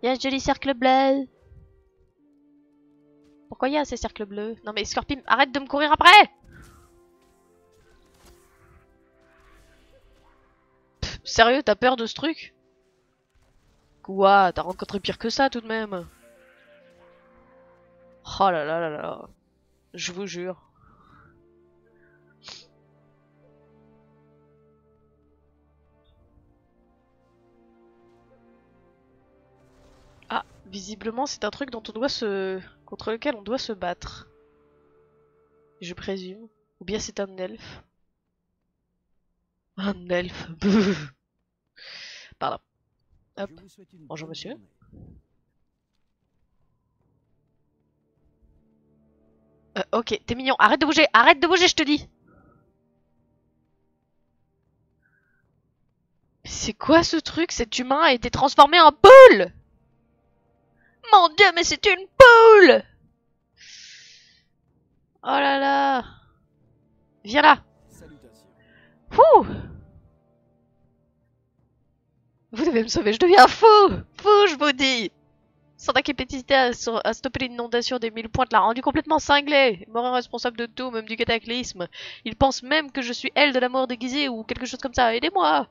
Il y a un joli cercle bleu. Pourquoi il y a ces cercles bleus? Non mais Scorpion, arrête de me courir après! Pff, sérieux, t'as peur de ce truc? Quoi? T'as rencontré pire que ça tout de même. Oh là là là là. Je vous jure. Ah, visiblement c'est un truc dont on doit se... contre lequel on doit se battre. Je présume. Ou bien c'est un elfe. Un elfe. Pardon. Hop. Bonjour monsieur. Euh, ok, t'es mignon, arrête de bouger, arrête de bouger, je te dis. C'est quoi ce truc? Cet humain a été transformé en poule! Mon dieu, mais c'est une poule! Oh là là! Viens là! Fou! Vous devez me sauver, je deviens fou! Fou, je vous dis! Son incapacité à, à stopper l'inondation des mille pointes l'a rendu complètement cinglé, mort responsable de tout, même du cataclysme. Il pense même que je suis elle de la mort déguisée ou quelque chose comme ça. Aidez-moi!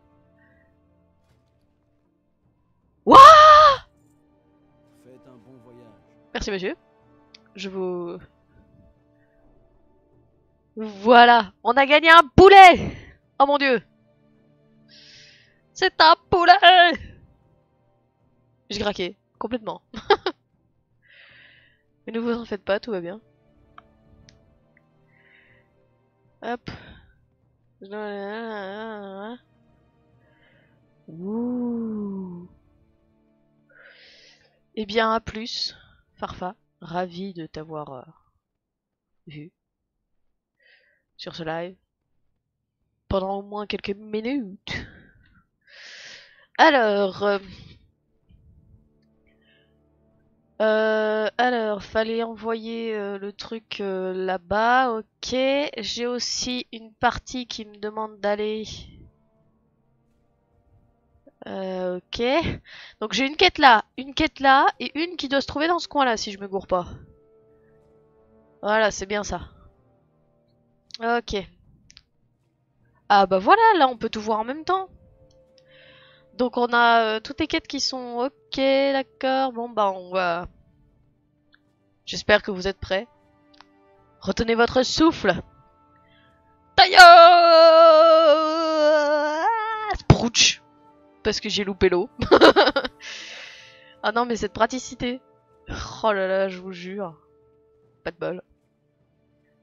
Wouah! Faites un bon voyage. Merci monsieur. Je vous... Voilà! On a gagné un poulet! Oh mon dieu! C'est un poulet! J'ai craqué. Complètement. Mais ne vous en faites pas, tout va bien. Hop. Ouh. Eh bien, à plus, Farfa. Ravi de t'avoir euh, vu sur ce live pendant au moins quelques minutes. Alors. Euh... Euh, alors, fallait envoyer euh, le truc euh, là-bas, ok. J'ai aussi une partie qui me demande d'aller. Euh, ok. Donc j'ai une quête là, une quête là, et une qui doit se trouver dans ce coin là, si je me gourre pas. Voilà, c'est bien ça. Ok. Ah bah voilà, là on peut tout voir en même temps. Donc on a euh, toutes les quêtes qui sont ok, d'accord, bon bah on va... J'espère que vous êtes prêts. Retenez votre souffle. Taillot Sprouch. Parce que j'ai loupé l'eau. Ah non mais cette praticité. Oh là là, je vous jure. Pas de bol.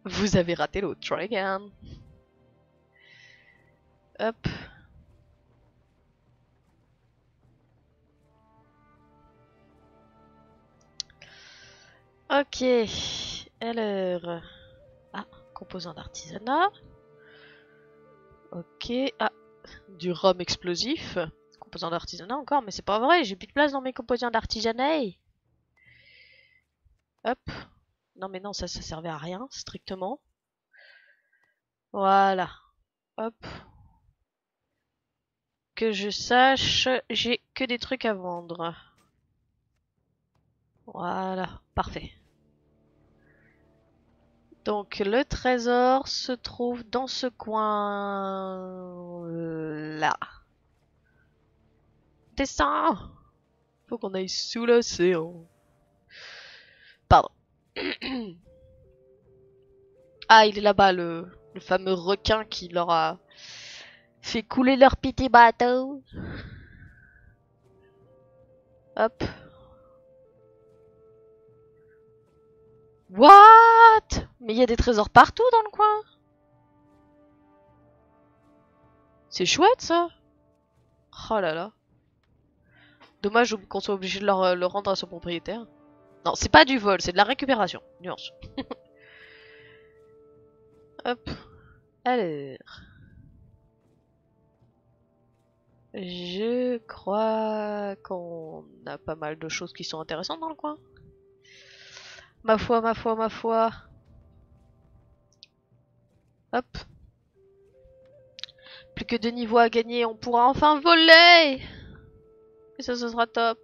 Vous avez raté l'eau, try again. Hop. Ok, alors... Ah, composant d'artisanat. Ok, ah, du rhum explosif. Composant d'artisanat encore, mais c'est pas vrai, j'ai plus de place dans mes composants d'artisanat. Hop. Non mais non, ça, ça servait à rien, strictement. Voilà. Hop. Que je sache, j'ai que des trucs à vendre. Voilà, parfait. Donc le trésor se trouve dans ce coin là. Descends. Faut qu'on aille sous l'océan. Pardon. Ah, il est là-bas, le, le fameux requin qui leur a fait couler leur petit bateau. Hop. What? Mais il y a des trésors partout dans le coin. C'est chouette, ça. Oh là là. Dommage qu'on soit obligé de leur, le rendre à son propriétaire. Non, c'est pas du vol, c'est de la récupération. Nuance. Hop. Alors. Je crois qu'on a pas mal de choses qui sont intéressantes dans le coin. Ma foi, ma foi, ma foi. Hop. Plus que deux niveaux à gagner, on pourra enfin voler. Et ça, ce sera top.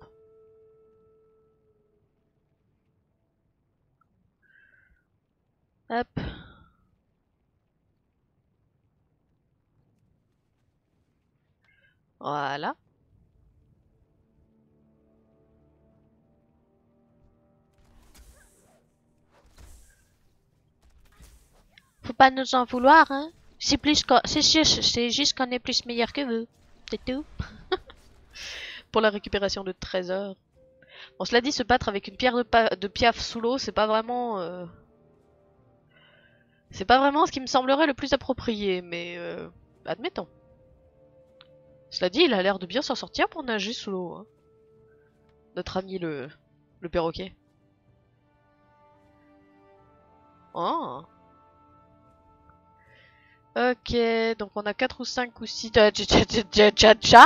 Hop. Voilà. Faut pas nous en vouloir, hein. C'est plus qu'on... C'est juste qu'on est plus meilleur que vous. C'est tout. Pour la récupération de trésors. Bon, cela dit, se battre avec une pierre de, pa... de piaf sous l'eau, c'est pas vraiment... Euh... C'est pas vraiment ce qui me semblerait le plus approprié, mais... Euh... Admettons. Cela dit, il a l'air de bien s'en sortir pour nager sous l'eau. Hein. Notre ami le... le perroquet. Oh. Ok, donc on a quatre ou cinq ou six... Tcha-tcha-tcha-tcha-tcha.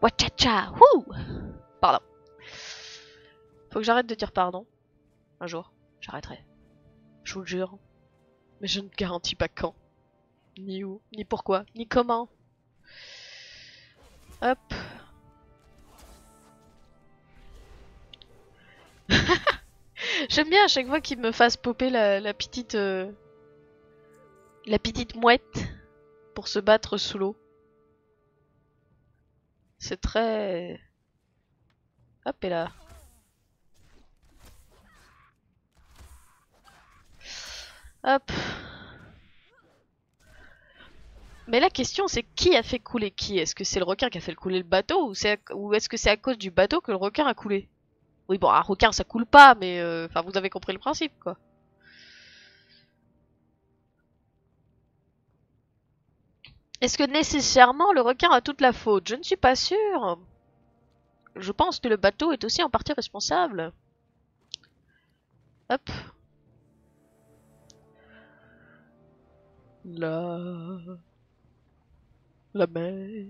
Wachacha. Wouh. Pardon. Faut que j'arrête de dire pardon. Un jour, j'arrêterai. Je vous le jure. Mais je ne garantis pas quand. Ni où, ni pourquoi, ni comment. Hop. J'aime bien à chaque fois qu'il me fasse popper la, la petite... Euh... La petite mouette pour se battre sous l'eau. C'est très... Hop, et là. Hop. Mais la question, c'est qui a fait couler qui? Est-ce que c'est le requin qui a fait couler le bateau? Ou, c'est à... ou est-ce que c'est à cause du bateau que le requin a coulé? Oui, bon, un requin, ça coule pas, mais... Euh... Enfin, vous avez compris le principe, quoi. Est-ce que nécessairement le requin a toute la faute? Je ne suis pas sûre. Je pense que le bateau est aussi en partie responsable. Hop. La... La mer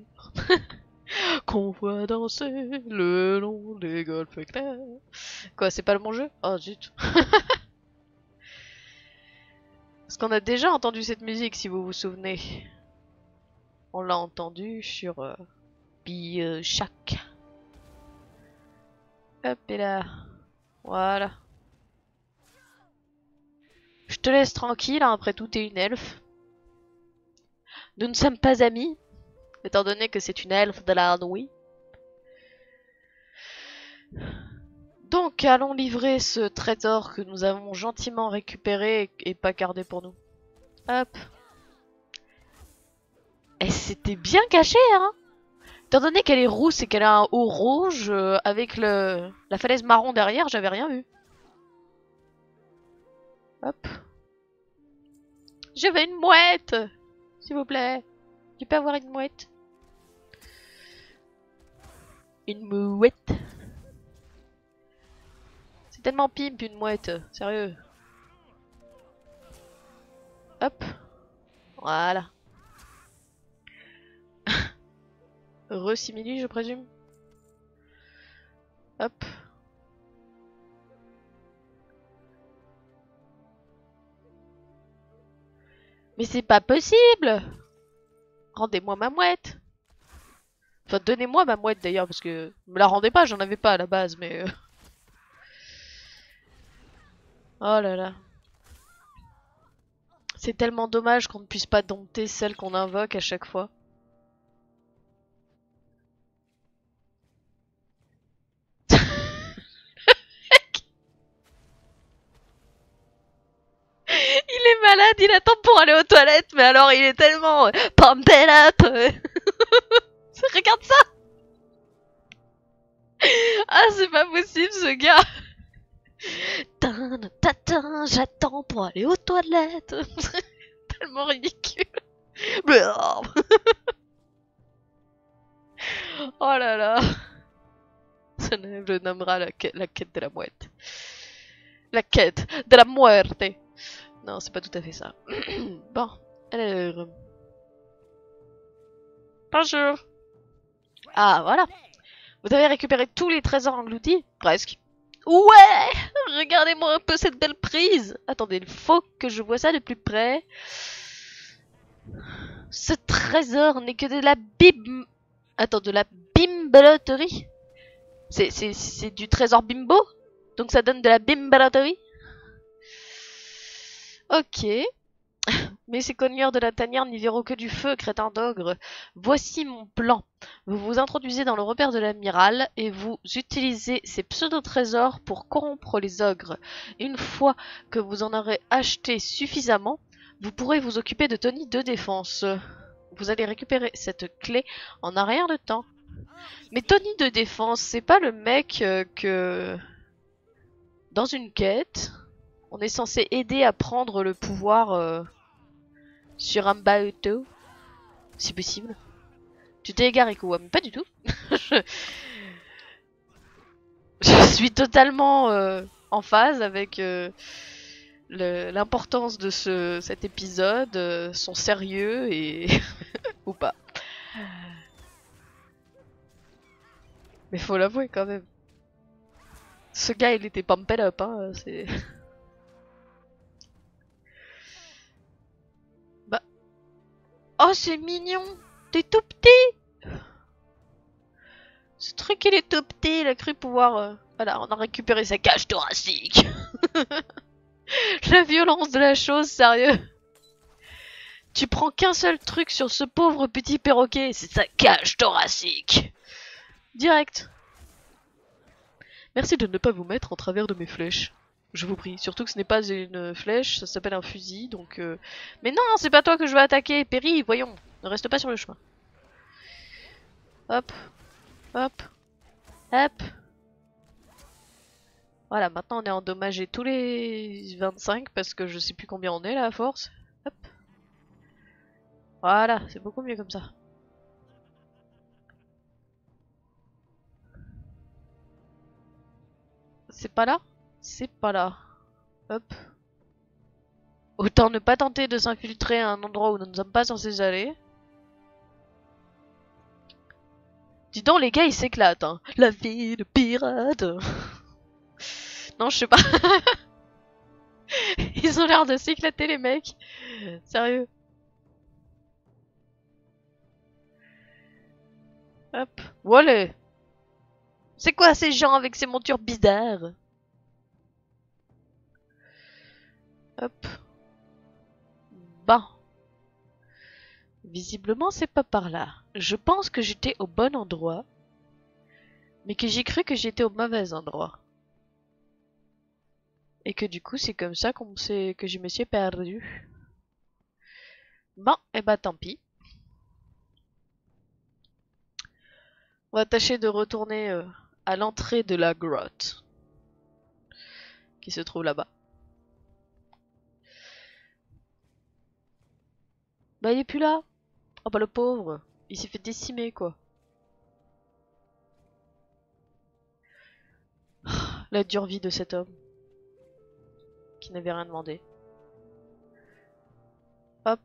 qu'on voit danser le long des golfes clairs. Quoi, c'est pas le bon jeu? Oh zut. Parce qu'on a déjà entendu cette musique, si vous vous souvenez. On l'a entendu sur euh, Bioshock. Hop, et là. Voilà. Je te laisse tranquille, hein, après tout, t'es une elfe. Nous ne sommes pas amis, étant donné que c'est une elfe de la Harnouille. Donc, allons livrer ce trésor que nous avons gentiment récupéré et, et pas gardé pour nous. Hop. Et c'était bien caché, hein. Étant donné qu'elle est rousse et qu'elle a un haut rouge, euh, avec le... la falaise marron derrière, j'avais rien vu. Hop. Je veux une mouette, s'il vous plaît. Tu peux avoir une mouette? Une mouette. C'est tellement pimp, une mouette. Sérieux. Hop. Voilà. Re-simili, je présume. Hop. Mais c'est pas possible! Rendez-moi ma mouette! Enfin, donnez-moi ma mouette d'ailleurs, parce que... Me la rendez pas, j'en avais pas à la base, mais... Euh... Oh là là. C'est tellement dommage qu'on ne puisse pas dompter celle qu'on invoque à chaque fois. malade, il attend pour aller aux toilettes, mais alors il est tellement... Pump it up. Regarde ça. Ah, c'est pas possible, ce gars. Tintin, j'attends pour aller aux toilettes. Tellement ridicule. Oh là là. Ça le nommera la quête, la quête de la mouette. La quête de la muerte. Non, c'est pas tout à fait ça. Bon, alors... Bonjour. Ah, voilà. Vous avez récupéré tous les trésors engloutis? Presque. Ouais! Regardez-moi un peu cette belle prise! Attendez, il faut que je vois ça de plus près. Ce trésor n'est que de la bim... Attends, de la bimbaloterie? C'est du trésor bimbo? Donc ça donne de la bimbaloterie? Ok. Mais ces cogneurs de la tanière n'y verront que du feu, crétin d'ogre. Voici mon plan. Vous vous introduisez dans le repère de l'amiral et vous utilisez ces pseudo-trésors pour corrompre les ogres. Une fois que vous en aurez acheté suffisamment, vous pourrez vous occuper de Tony de Défense. Vous allez récupérer cette clé en un rien de temps. Mais Tony de Défense, c'est pas le mec que... Dans une quête, on est censé aider à prendre le pouvoir... Euh... Sur un bateau, si possible. Tu t'es égaré, Kouwam? Pas du tout. je... je suis totalement euh, en phase avec euh, l'importance de ce, cet épisode, euh, son sérieux et... ou pas. Mais faut l'avouer quand même. Ce gars, il était pumped up, hein, c'est... Oh, c'est mignon! T'es tout petit! Ce truc, il est tout petit, il a cru pouvoir... Euh... Voilà, on a récupéré sa cage thoracique. La violence de la chose, sérieux. Tu prends qu'un seul truc sur ce pauvre petit perroquet, c'est sa cage thoracique. Direct. Merci de ne pas vous mettre en travers de mes flèches. Je vous prie, surtout que ce n'est pas une flèche, ça s'appelle un fusil, donc... Euh... Mais non, c'est pas toi que je vais attaquer, Perry, voyons, ne reste pas sur le chemin. Hop, hop, hop. Voilà, maintenant on est endommagé tous les vingt-cinq, parce que je sais plus combien on est là, à force. Hop. Voilà, c'est beaucoup mieux comme ça. C'est pas là ? C'est pas là. Hop. Autant ne pas tenter de s'infiltrer à un endroit où nous ne sommes pas censés aller. Dis donc, les gars, ils s'éclatent, hein. La vie de pirate. Non, je sais pas. Ils ont l'air de s'éclater, les mecs. Sérieux. Hop. Voilà. C'est quoi ces gens avec ces montures bizarres? Hop. Bon. Visiblement, c'est pas par là. Je pense que j'étais au bon endroit, mais que j'ai cru que j'étais au mauvais endroit. Et que du coup, c'est comme ça qu'on sait que je me suis perdu. Bon, et bah tant pis. On va tâcher de retourner euh, à l'entrée de la grotte, qui se trouve là-bas. Bah il est plus là. Oh bah le pauvre. Il s'est fait décimer quoi. La dure vie de cet homme. Qui n'avait rien demandé. Hop.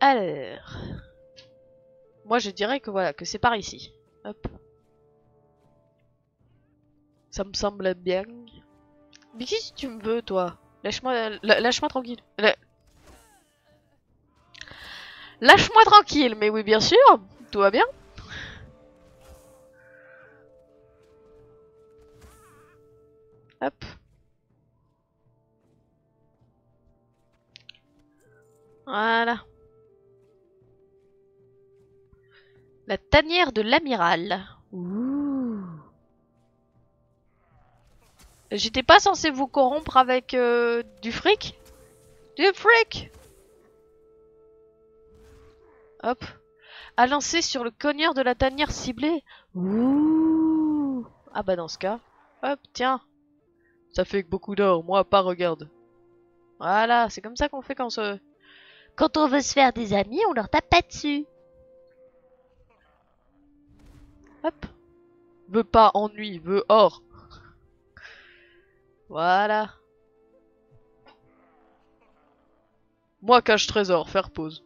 Alors. Moi je dirais que voilà, que c'est par ici. Hop. Ça me semble bien. Mais qu'est-ce que tu me veux toi ? Lâche-moi, lâche-moi tranquille. Lâche-moi tranquille, mais oui, bien sûr, tout va bien. Hop. Voilà. La tanière de l'amiral. Ouh. J'étais pas censé vous corrompre avec euh, du fric. Du fric. Hop. À lancer sur le cogneur de la tanière ciblée. Ouh. Ah bah dans ce cas. Hop, tiens. Ça fait beaucoup d'or, moi pas, regarde. Voilà, c'est comme ça qu'on fait quand on se... Quand on veut se faire des amis, on leur tape pas dessus. Hop. Veux pas ennui, veux or. Voilà. Moi cache trésor, faire pause.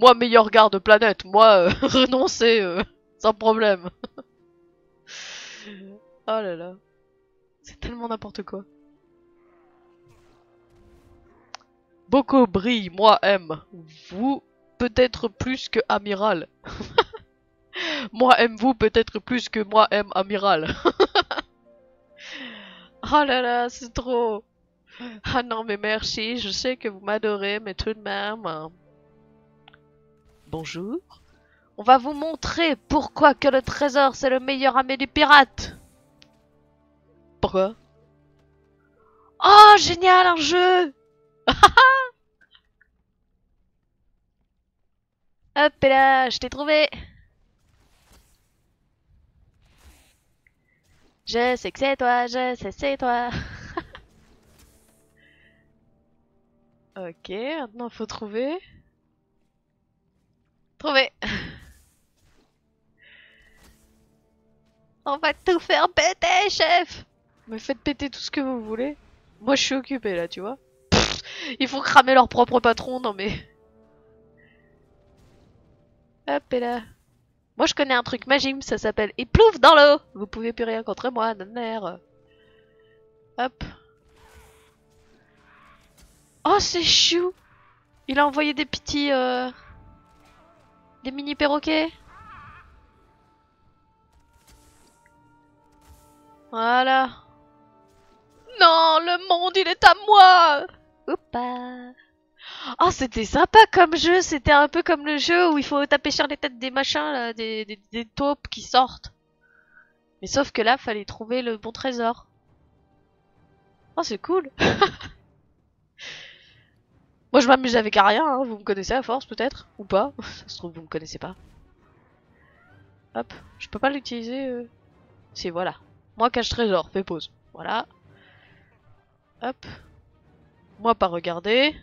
Moi meilleur garde planète, moi euh, renoncer euh, sans problème. Oh là là. C'est tellement n'importe quoi. Boko brille, moi aime. Vous peut-être plus que amiral. Moi aime vous peut-être plus que moi aime amiral. Oh là là, c'est trop. Ah non mais merci, je sais que vous m'adorez, mais tout de même... Hein. Bonjour. On va vous montrer pourquoi que le trésor c'est le meilleur ami des pirates. Pourquoi? Oh génial, un jeu. Hop et là, je t'ai trouvé. Je sais que c'est toi, je sais que c'est toi. Ok, maintenant faut trouver. Trouver. On va tout faire péter, chef. Mais faites péter tout ce que vous voulez. Moi je suis occupé là, tu vois. Pff, ils font cramer leur propre patron, non mais... Hop et là. Moi je connais un truc magique, ça s'appelle et plouf dans l'eau. Vous pouvez plus rien contre moi, nanner. Hop. Oh c'est chou. Il a envoyé des petits euh... des mini perroquets. Voilà. Non, le monde il est à moi. Oupa. Oh c'était sympa comme jeu, c'était un peu comme le jeu où il faut taper sur les têtes des machins là, des, des, des taupes qui sortent. Mais sauf que là fallait trouver le bon trésor. Oh c'est cool. Moi je m'amuse avec rien, hein. Vous me connaissez à force peut-être, ou pas. Ça se trouve vous me connaissez pas. Hop, je peux pas l'utiliser euh... Si voilà, moi cache trésor, fais pause, voilà. Hop. Moi pas regarder.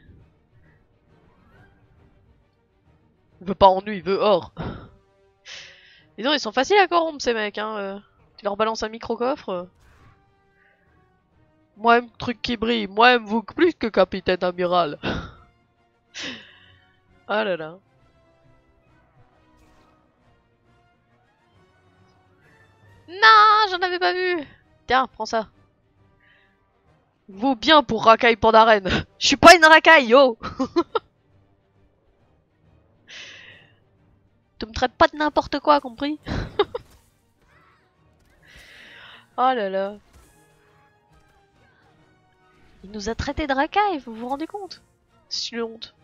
Il veut pas ennui, il veut or. Et non, ils sont faciles à corrompre ces mecs, hein. Euh, tu leur balances un micro-coffre. Euh. Moi-même, truc qui brille. Moi-même, vous plus que capitaine amiral. Ah là là. Non, j'en avais pas vu. Tiens, prends ça. Vaut bien pour racaille pandaren. Je suis pas une racaille, yo. Tu me traites pas de n'importe quoi, compris? Oh là là. Il nous a traité de racaille, vous vous rendez compte? C'est une honte.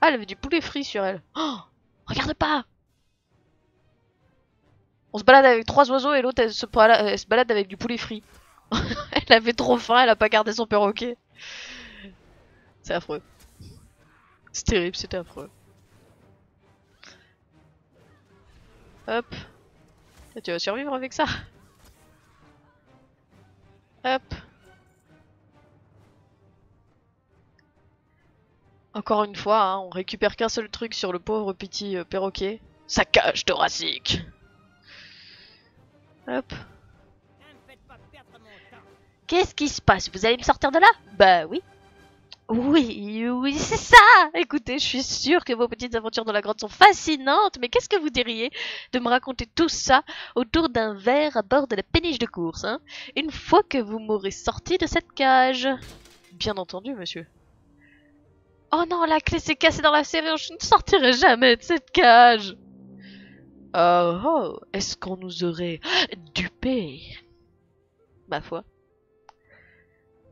Ah, elle avait du poulet frit sur elle. Oh, regarde pas. On se balade avec trois oiseaux et l'autre elle, elle se balade avec du poulet frit. Elle avait trop faim, elle a pas gardé son perroquet. C'est affreux. C'est terrible, c'était affreux. Hop. Tu vas survivre avec ça. Hop. Encore une fois, hein, on récupère qu'un seul truc sur le pauvre petit euh, perroquet. Sa cage thoracique. Hop. Qu'est-ce qui se passe? Vous allez me sortir de là? Bah oui. Oui, oui, c'est ça. Écoutez, je suis sûre que vos petites aventures dans la grotte sont fascinantes, mais qu'est-ce que vous diriez de me raconter tout ça autour d'un verre à bord de la péniche de course, hein, une fois que vous m'aurez sorti de cette cage? Bien entendu, monsieur. Oh non, la clé s'est cassée dans la serrure, je ne sortirai jamais de cette cage. Oh, oh, est-ce qu'on nous aurait dupé? Ma foi.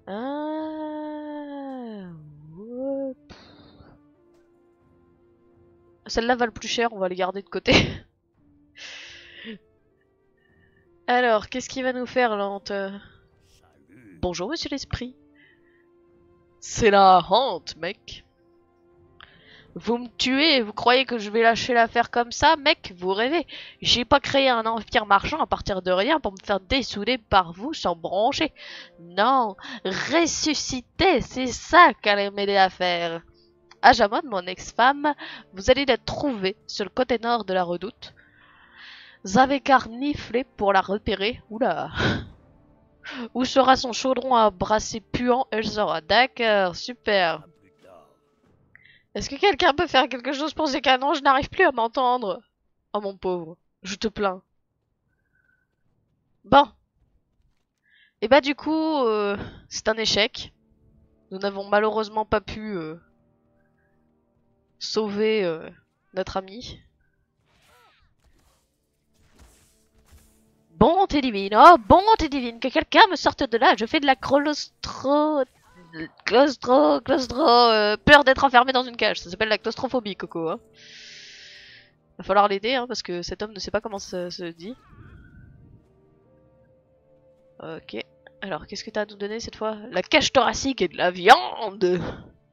Ah, ouais. Celle-là va le plus cher, on va les garder de côté. Alors, qu'est-ce qu'il va nous faire, la hante? Bonjour, monsieur l'esprit. C'est la hante, mec. Vous me tuez, vous croyez que je vais lâcher l'affaire comme ça, mec? Vous rêvez. J'ai pas créé un empire marchand à partir de rien pour me faire dessouder par vous sans brancher. Non, ressusciter, c'est ça qu'allait m'aider à faire. Ajamone, mon ex-femme, vous allez la trouver sur le côté nord de la redoute. Zavécar niflé pour la repérer. Oula. Où sera son chaudron à brasser puant? Elle sera. D'accord, super. Est-ce que quelqu'un peut faire quelque chose pour ces canons? Je n'arrive plus à m'entendre. Oh mon pauvre, je te plains. Bon. Et bah du coup, euh, c'est un échec. Nous n'avons malheureusement pas pu euh, sauver euh, notre ami. Bonté divine, oh bonté divine, que quelqu'un me sorte de là, je fais de la claustro... claustro... claustro... Euh, peur d'être enfermé dans une cage, ça s'appelle la claustrophobie, Coco. Hein. Va falloir l'aider, hein, parce que cet homme ne sait pas comment ça se dit. Ok, alors qu'est-ce que t'as à nous donner cette fois? La cage thoracique et de la viande.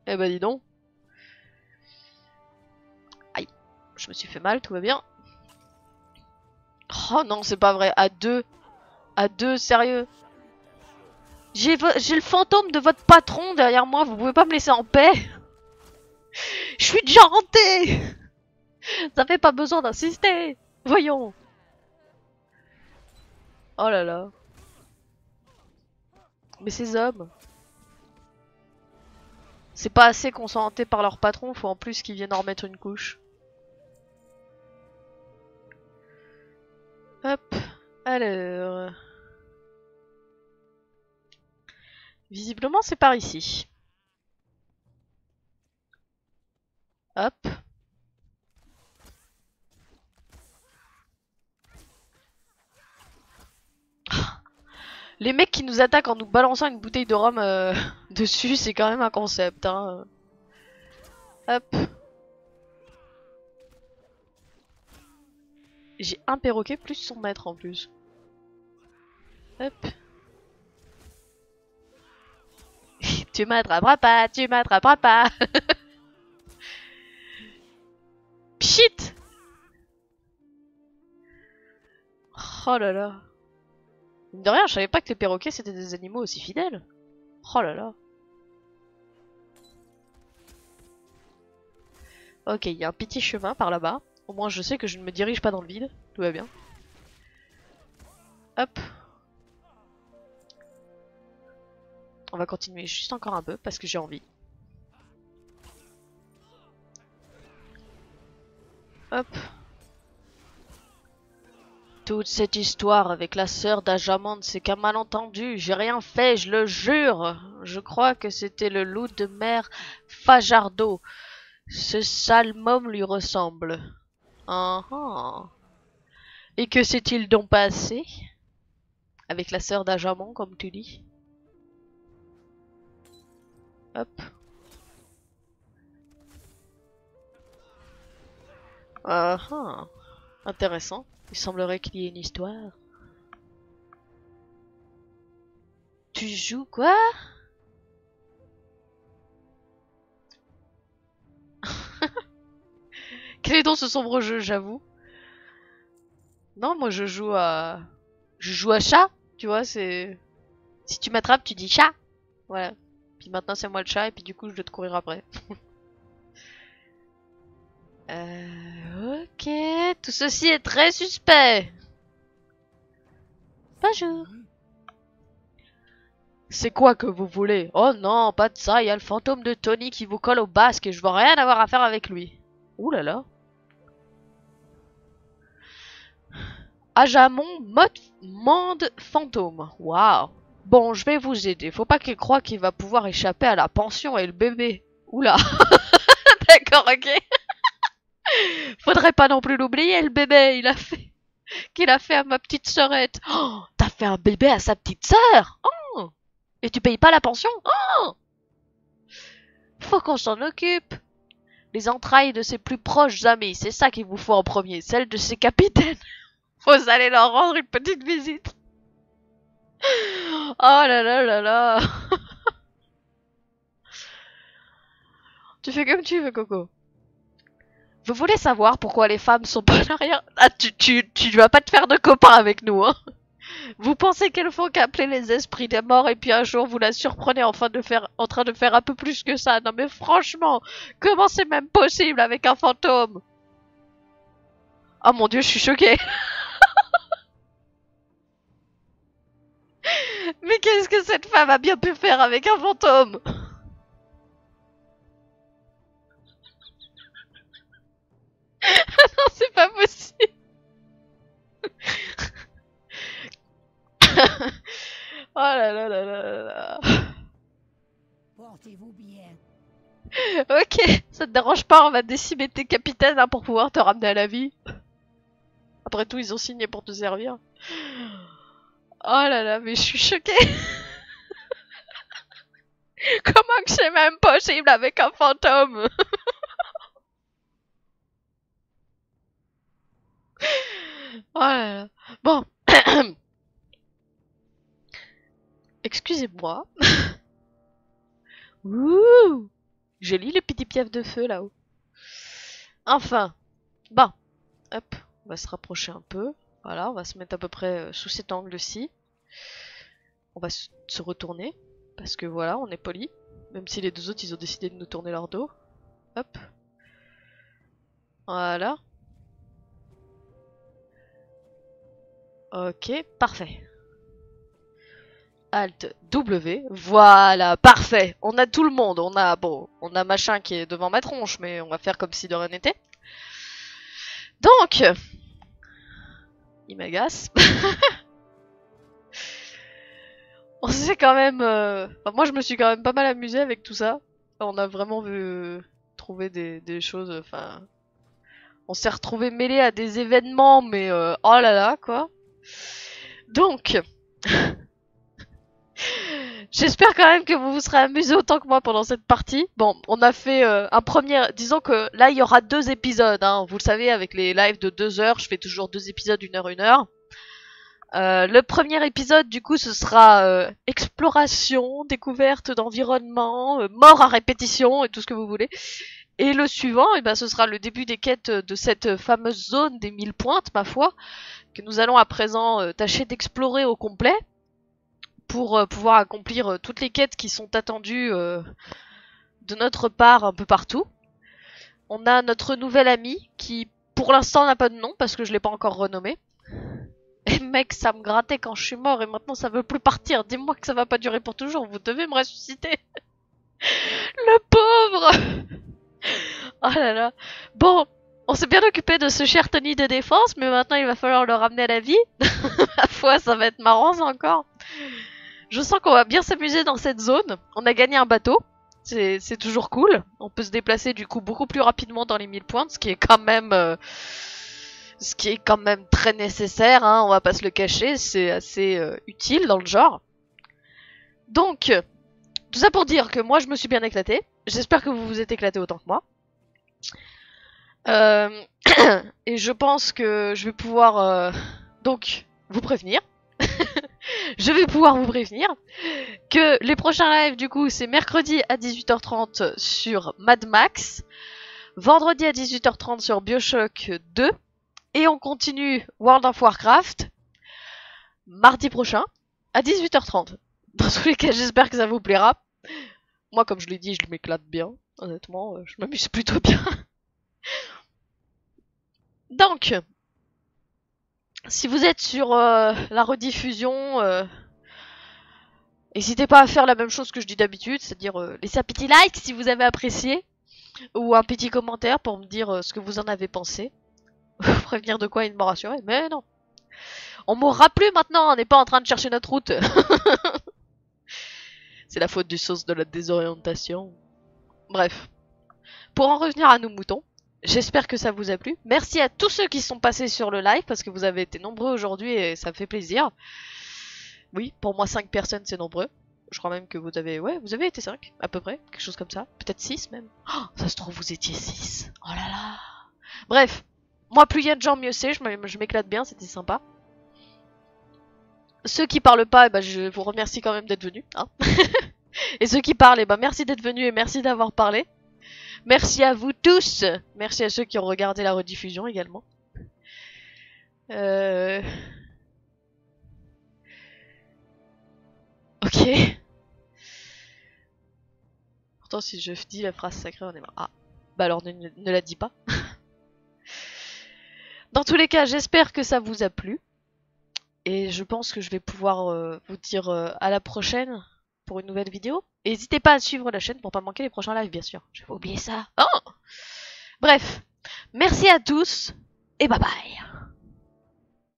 Eh ben dis donc. Aïe, je me suis fait mal, tout va bien. Oh non, c'est pas vrai. À deux. À deux, sérieux. J'ai le fantôme de votre patron derrière moi. Vous pouvez pas me laisser en paix. Je suis déjà hantée. Ça fait pas besoin d'insister. Voyons. Oh là là. Mais ces hommes. C'est pas assez qu'on soit hanté par leur patron. Faut en plus qu'ils viennent en remettre une couche. Hop, alors... Visiblement, c'est par ici. Hop. Les mecs qui nous attaquent en nous balançant une bouteille de rhum euh, dessus, c'est quand même un concept, hein. Hop. J'ai un perroquet plus son maître en plus. Hop. Tu m'attraperas pas, tu m'attraperas pas. Pchit. Oh là là. De rien, je savais pas que les perroquets c'était des animaux aussi fidèles. Oh là là. Ok, il y a un petit chemin par là-bas. Au moins je sais que je ne me dirige pas dans le vide, tout va bien. Hop. On va continuer juste encore un peu parce que j'ai envie. Hop. Toute cette histoire avec la sœur d'Ajamone, c'est qu'un malentendu. J'ai rien fait, je le jure. Je crois que c'était le loup de mer Fajardo. Ce sale môme lui ressemble. Uh-huh. Et que s'est-il donc passé avec la sœur d'Ajamon, comme tu dis? Hop. Uh-huh. Intéressant. Il semblerait qu'il y ait une histoire. Tu joues quoi? Quel est donc ce sombre jeu, j'avoue. Non, moi je joue à... Je joue à chat, tu vois, c'est... Si tu m'attrapes, tu dis chat. Voilà. Puis maintenant c'est moi le chat, et puis du coup je dois te courir après. euh... Ok, tout ceci est très suspect. Bonjour. C'est quoi que vous voulez? Oh non, pas de ça, il y a le fantôme de Tony qui vous colle au basque, et je veux rien avoir à faire avec lui. Ouh là là. Ajamon mode monde fantôme. Waouh. Bon, je vais vous aider. Faut pas qu'il croie qu'il va pouvoir échapper à la pension et le bébé. Oula. D'accord, ok. Faudrait pas non plus l'oublier, le bébé. Il a fait. Qu'il a fait à ma petite sœurette. Oh, t'as fait un bébé à sa petite sœur. Oh. Et tu payes pas la pension. Oh. Faut qu'on s'en occupe. Les entrailles de ses plus proches amis, c'est ça qu'il vous faut en premier, celles de ses capitaines. Vous allez leur rendre une petite visite. Oh là là là là. Tu fais comme tu veux, Coco. Vous voulez savoir pourquoi les femmes sont pas en arrière? Ah, tu, tu, tu vas pas te faire de copain avec nous, hein. Vous pensez qu'elles font qu'appeler les esprits des morts et puis un jour vous la surprenez en, fin de faire, en train de faire un peu plus que ça? Non mais franchement, comment c'est même possible avec un fantôme? Oh mon dieu, je suis choquée. Mais qu'est-ce que cette femme a bien pu faire avec un fantôme? Ah non, c'est pas possible. Oh là là là là là. Portez-vous bien. Ok, ça te dérange pas, on va décimer tes capitaines hein, pour pouvoir te ramener à la vie. Après tout, ils ont signé pour te servir. Oh là là, mais je suis choquée. Comment que c'est même possible avec un fantôme? Oh là là. Bon. Excusez-moi. Ouh, je lis le petit piaf de feu là-haut. Enfin. Bon. Hop. On va se rapprocher un peu. Voilà. On va se mettre à peu près sous cet angle-ci. On va se retourner. Parce que voilà, on est poli. Même si les deux autres, ils ont décidé de nous tourner leur dos. Hop. Voilà. Ok, parfait. Alt W. Voilà, parfait. On a tout le monde. On a bon, on a machin qui est devant ma tronche, mais on va faire comme si de rien n'était. Donc, il m'agace. On s'est quand même. Euh... Enfin, moi, je me suis quand même pas mal amusée avec tout ça. On a vraiment vu euh, trouver des, des choses. Enfin, on s'est retrouvé mêlé à des événements, mais euh... oh là là quoi. Donc, j'espère quand même que vous vous serez amusés autant que moi pendant cette partie. Bon, on a fait euh, un premier... Disons que là, il y aura deux épisodes. Hein. Vous le savez, avec les lives de deux heures, je fais toujours deux épisodes, une heure, une heure. Euh, le premier épisode, du coup, ce sera euh, exploration, découverte d'environnement, euh, mort à répétition et tout ce que vous voulez. Et le suivant, eh ben, ce sera le début des quêtes de cette fameuse zone des mille pointes, ma foi, que nous allons à présent euh, tâcher d'explorer au complet pour euh, pouvoir accomplir euh, toutes les quêtes qui sont attendues euh, de notre part un peu partout. On a notre nouvel ami qui, pour l'instant, n'a pas de nom parce que je ne l'ai pas encore renommé. Et mec, ça me grattait quand je suis mort et maintenant ça ne veut plus partir. Dis-moi que ça va pas durer pour toujours, vous devez me ressusciter. Le pauvre. Oh là là. Bon, on s'est bien occupé de ce cher Tony de Défense, mais maintenant il va falloir le ramener à la vie. Ma foi, ça va être marrant ça encore. Je sens qu'on va bien s'amuser dans cette zone. On a gagné un bateau, c'est toujours cool. On peut se déplacer du coup beaucoup plus rapidement dans les mille pointes, ce qui est quand même, euh, ce qui est quand même très nécessaire, hein, on va pas se le cacher, c'est assez euh, utile dans le genre. Donc, tout ça pour dire que moi je me suis bien éclatée. J'espère que vous vous êtes éclaté autant que moi. Euh, et je pense que je vais pouvoir euh, donc vous prévenir. Je vais pouvoir vous prévenir que les prochains lives du coup c'est mercredi à dix-huit heures trente sur Mad Max, vendredi à dix-huit heures trente sur Bioshock deux et on continue World of Warcraft mardi prochain à dix-huit heures trente. Dans tous les cas, j'espère que ça vous plaira. Moi, comme je l'ai dit, je m'éclate bien. Honnêtement, je m'amuse plutôt bien. Donc, si vous êtes sur euh, la rediffusion, euh, n'hésitez pas à faire la même chose que je dis d'habitude, c'est-à-dire euh, laisser un petit like si vous avez apprécié, ou un petit commentaire pour me dire euh, ce que vous en avez pensé. Prévenir de quoi il m'a rassuré, mais non. On mourra plus maintenant, on n'est pas en train de chercher notre route. C'est la faute du sauce de la désorientation. Bref. Pour en revenir à nos moutons, j'espère que ça vous a plu. Merci à tous ceux qui sont passés sur le live, parce que vous avez été nombreux aujourd'hui et ça me fait plaisir. Oui, pour moi cinq personnes c'est nombreux. Je crois même que vous avez... Ouais, vous avez été cinq, à peu près. Quelque chose comme ça. Peut-être six même. Oh, ça se trouve vous étiez six. Oh là là. Bref, Moi, plus il y a de gens, mieux c'est. Je m'éclate bien, c'était sympa. Ceux qui parlent pas, eh ben, je vous remercie quand même d'être venus. Hein. Et ceux qui parlent, eh ben, merci d'être venus et merci d'avoir parlé. Merci à vous tous. Merci à ceux qui ont regardé la rediffusion également. Euh... Ok. Pourtant, si je dis la phrase sacrée, on est marre. Ah, bah alors ne, ne la dis pas. Dans tous les cas, j'espère que ça vous a plu. Et je pense que je vais pouvoir euh, vous dire euh, à la prochaine pour une nouvelle vidéo. N'hésitez pas à suivre la chaîne pour pas manquer les prochains lives, bien sûr. J'avais oublié ça. Oh ! Bref, merci à tous et bye bye.